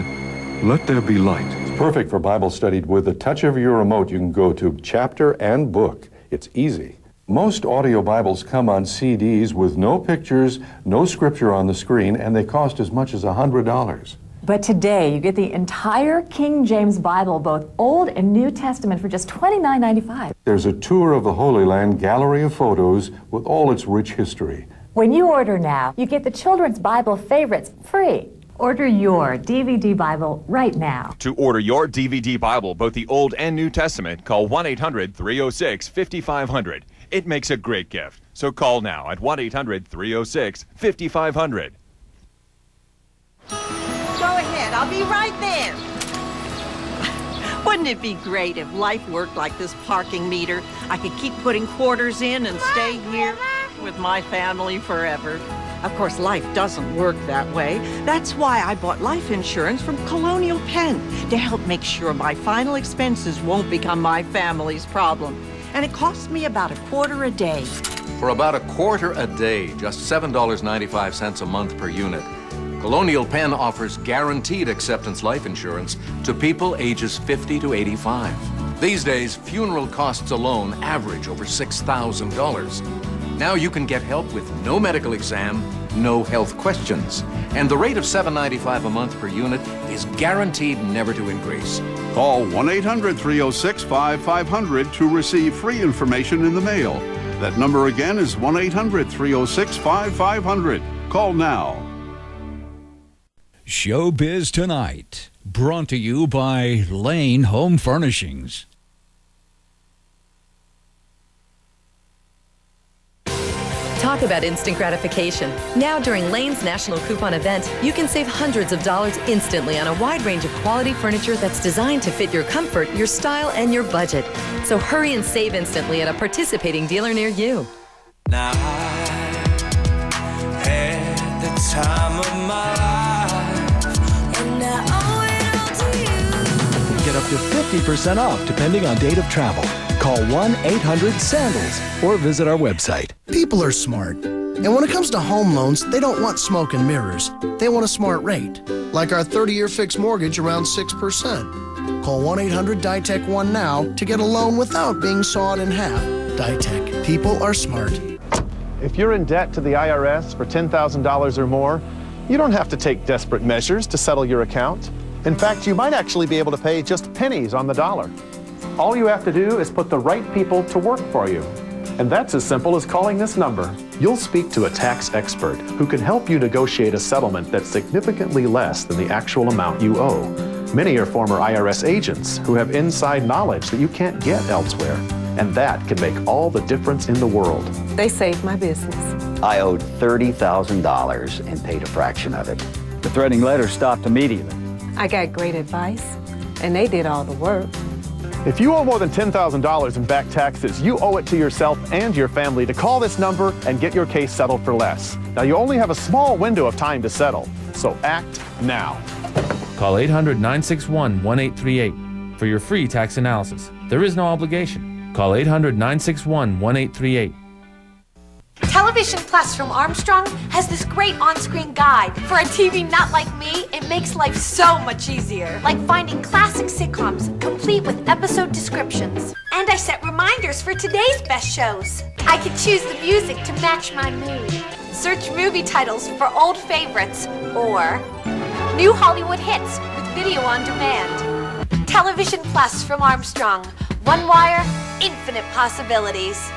"Let there be light." It's perfect for Bible study. With the touch of your remote, you can go to chapter and book. It's easy. Most audio Bibles come on C Ds with no pictures, no scripture on the screen, and they cost as much as one hundred dollars. But today, you get the entire King James Bible, both Old and New Testament, for just twenty-nine ninety-five. There's a tour of the Holy Land gallery of photos with all its rich history. When you order now, you get the Children's Bible Favorites free. Order your D V D Bible right now. To order your D V D Bible, both the Old and New Testament, call one eight hundred, three oh six, fifty-five hundred. It makes a great gift. So call now at one eight hundred, three oh six, fifty-five hundred. Go ahead. I'll be right there. Wouldn't it be great if life worked like this parking meter? I could keep putting quarters in and stay here with my family forever. Of course, life doesn't work that way. That's why I bought life insurance from Colonial Penn to help make sure my final expenses won't become my family's problem. And it costs me about a quarter a day. For about a quarter a day, just seven dollars and ninety-five cents a month per unit, Colonial Penn offers guaranteed acceptance life insurance to people ages fifty to eighty-five. These days, funeral costs alone average over six thousand dollars. Now you can get help with no medical exam, no health questions. And the rate of seven dollars and ninety-five cents a month per unit is guaranteed never to increase. Call one eight hundred, three oh six, fifty-five hundred to receive free information in the mail. That number again is one eight hundred, three oh six, fifty-five hundred. Call now. Showbiz Tonight, brought to you by Lane Home Furnishings. Talk about instant gratification. Now during Lane's National Coupon event, you can save hundreds of dollars instantly on a wide range of quality furniture that's designed to fit your comfort, your style, and your budget. So hurry and save instantly at a participating dealer near you. Now I had the time of my life, and I owe it all to you. Get up to fifty percent off depending on date of travel. Call one eight hundred SANDALS or visit our website. People are smart. And when it comes to home loans, they don't want smoke and mirrors. They want a smart rate, like our thirty-year fixed mortgage around six percent. Call one eight hundred D I T E C one now to get a loan without being sawed in half. D I T E C. People are smart. If you're in debt to the I R S for ten thousand dollars or more, you don't have to take desperate measures to settle your account. In fact, you might actually be able to pay just pennies on the dollar. All you have to do is put the right people to work for you. And that's as simple as calling this number. You'll speak to a tax expert who can help you negotiate a settlement that's significantly less than the actual amount you owe. Many are former I R S agents who have inside knowledge that you can't get elsewhere. And that can make all the difference in the world. They saved my business. I owed thirty thousand dollars and paid a fraction of it. The threatening letter stopped immediately. I got great advice, and they did all the work. If you owe more than ten thousand dollars in back taxes, you owe it to yourself and your family to call this number and get your case settled for less. Now, you only have a small window of time to settle, so act now. Call eight hundred, nine six one, one eight three eight for your free tax analysis. There is no obligation. Call eight hundred, nine six one, one eight three eight. Television Plus from Armstrong has this great on-screen guide. For a T V not like me, it makes life so much easier. Like finding classic sitcoms, complete with episode descriptions. And I set reminders for today's best shows. I can choose the music to match my mood. Search movie titles for old favorites or new Hollywood hits with video on demand. Television Plus from Armstrong. One wire, infinite possibilities.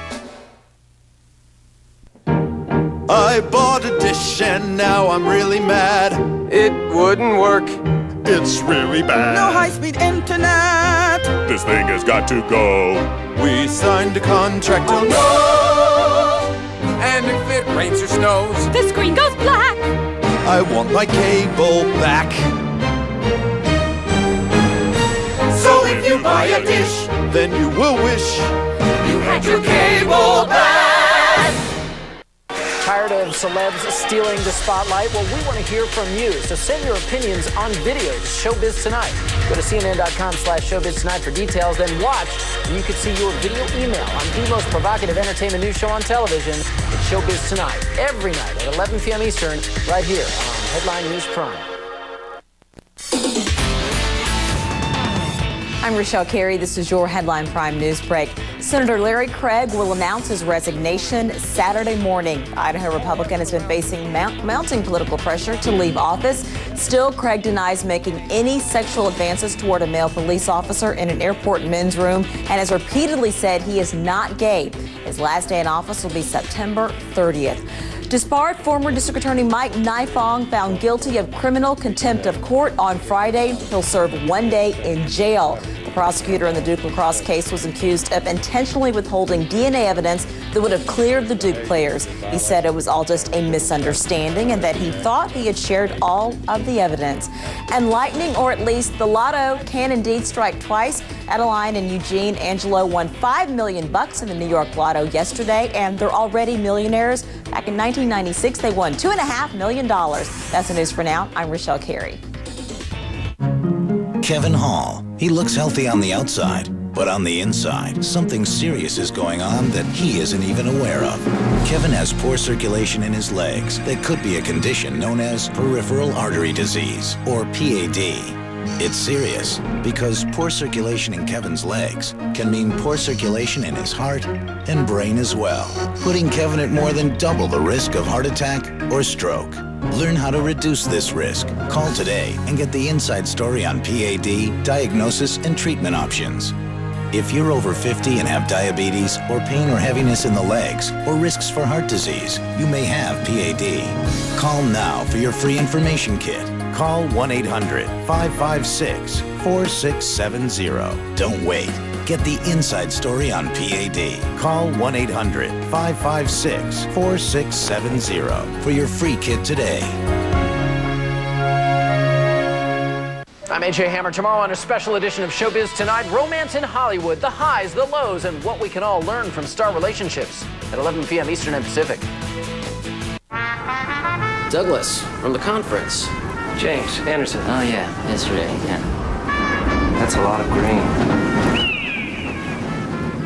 I bought a dish and now I'm really mad. It wouldn't work. It's really bad. No high-speed internet. This thing has got to go. We signed a contract. Oh no! And if it rains or snows, the screen goes black. I want my cable back. So if you buy a dish, then you will wish you had your cable back. Tired of celebs stealing the spotlight? Well, we want to hear from you, so send your opinions on video to Showbiz Tonight. Go to C N N dot com slash Showbiz Tonight for details, then watch, and you can see your video email on the most provocative entertainment news show on television at Showbiz Tonight, every night at eleven P M Eastern, right here on Headline News Prime. I'm Rochelle Carey. This is your Headline Prime News Break. Senator Larry Craig will announce his resignation Saturday morning. The Idaho Republican has been facing mount mounting political pressure to leave office. Still, Craig denies making any sexual advances toward a male police officer in an airport men's room and has repeatedly said he is not gay. His last day in office will be September thirtieth. Disbarred former District Attorney Mike Nifong found guilty of criminal contempt of court on Friday. He'll serve one day in jail. prosecutor in the Duke and Cross case was accused of intentionally withholding D N A evidence that would have cleared the Duke players. He said it was all just a misunderstanding and that he thought he had shared all of the evidence. And lightning, or at least the lotto, can indeed strike twice. Adeline and Eugene Angelo won five million dollars bucks in the New York lotto yesterday, and they're already millionaires. Back in nineteen ninety-six, they won two point five million dollars. That's the news for now. I'm Rochelle Carey. Kevin Hall. He looks healthy on the outside, but on the inside, something serious is going on that he isn't even aware of. Kevin has poor circulation in his legs that could be a condition known as peripheral artery disease, or P A D. It's serious because poor circulation in Kevin's legs can mean poor circulation in his heart and brain as well, putting Kevin at more than double the risk of heart attack or stroke. Learn how to reduce this risk. Call today and get the inside story on P A D, diagnosis, and treatment options. If you're over fifty and have diabetes or pain or heaviness in the legs or risks for heart disease, you may have P A D. Call now for your free information kit. Call one eight hundred, five five six, four six seven zero. Don't wait. Get the inside story on P A D. Call one eight hundred, five five six, four six seven zero for your free kit today. I'm A J Hammer. Tomorrow on a special edition of Showbiz Tonight, romance in Hollywood, the highs, the lows, and what we can all learn from star relationships at eleven p m Eastern and Pacific. Douglas from The Conference. James Anderson. Oh, yeah. Yesterday, yeah. That's a lot of green.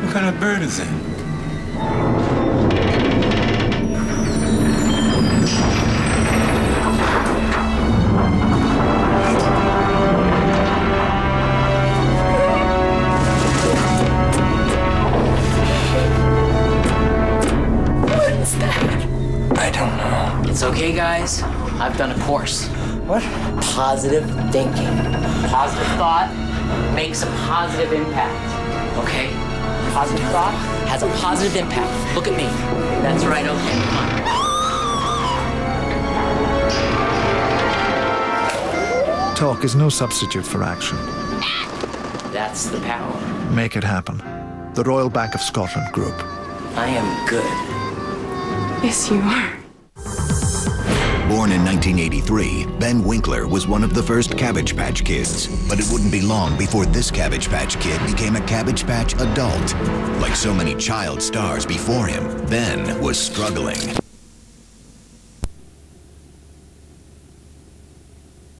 What kind of bird is it? What's that? I don't know. It's okay, guys. I've done a course. What? Positive thinking. Positive thought makes a positive impact. Okay? Positive thought has a positive impact. Look at me. That's right, okay. Come on. Talk is no substitute for action. That's the power. Make it happen. The Royal Bank of Scotland Group. I am good. Yes, you are. Born in nineteen eighty-three, Ben Winkler was one of the first Cabbage Patch Kids. But it wouldn't be long before this Cabbage Patch Kid became a Cabbage Patch adult. Like so many child stars before him, Ben was struggling.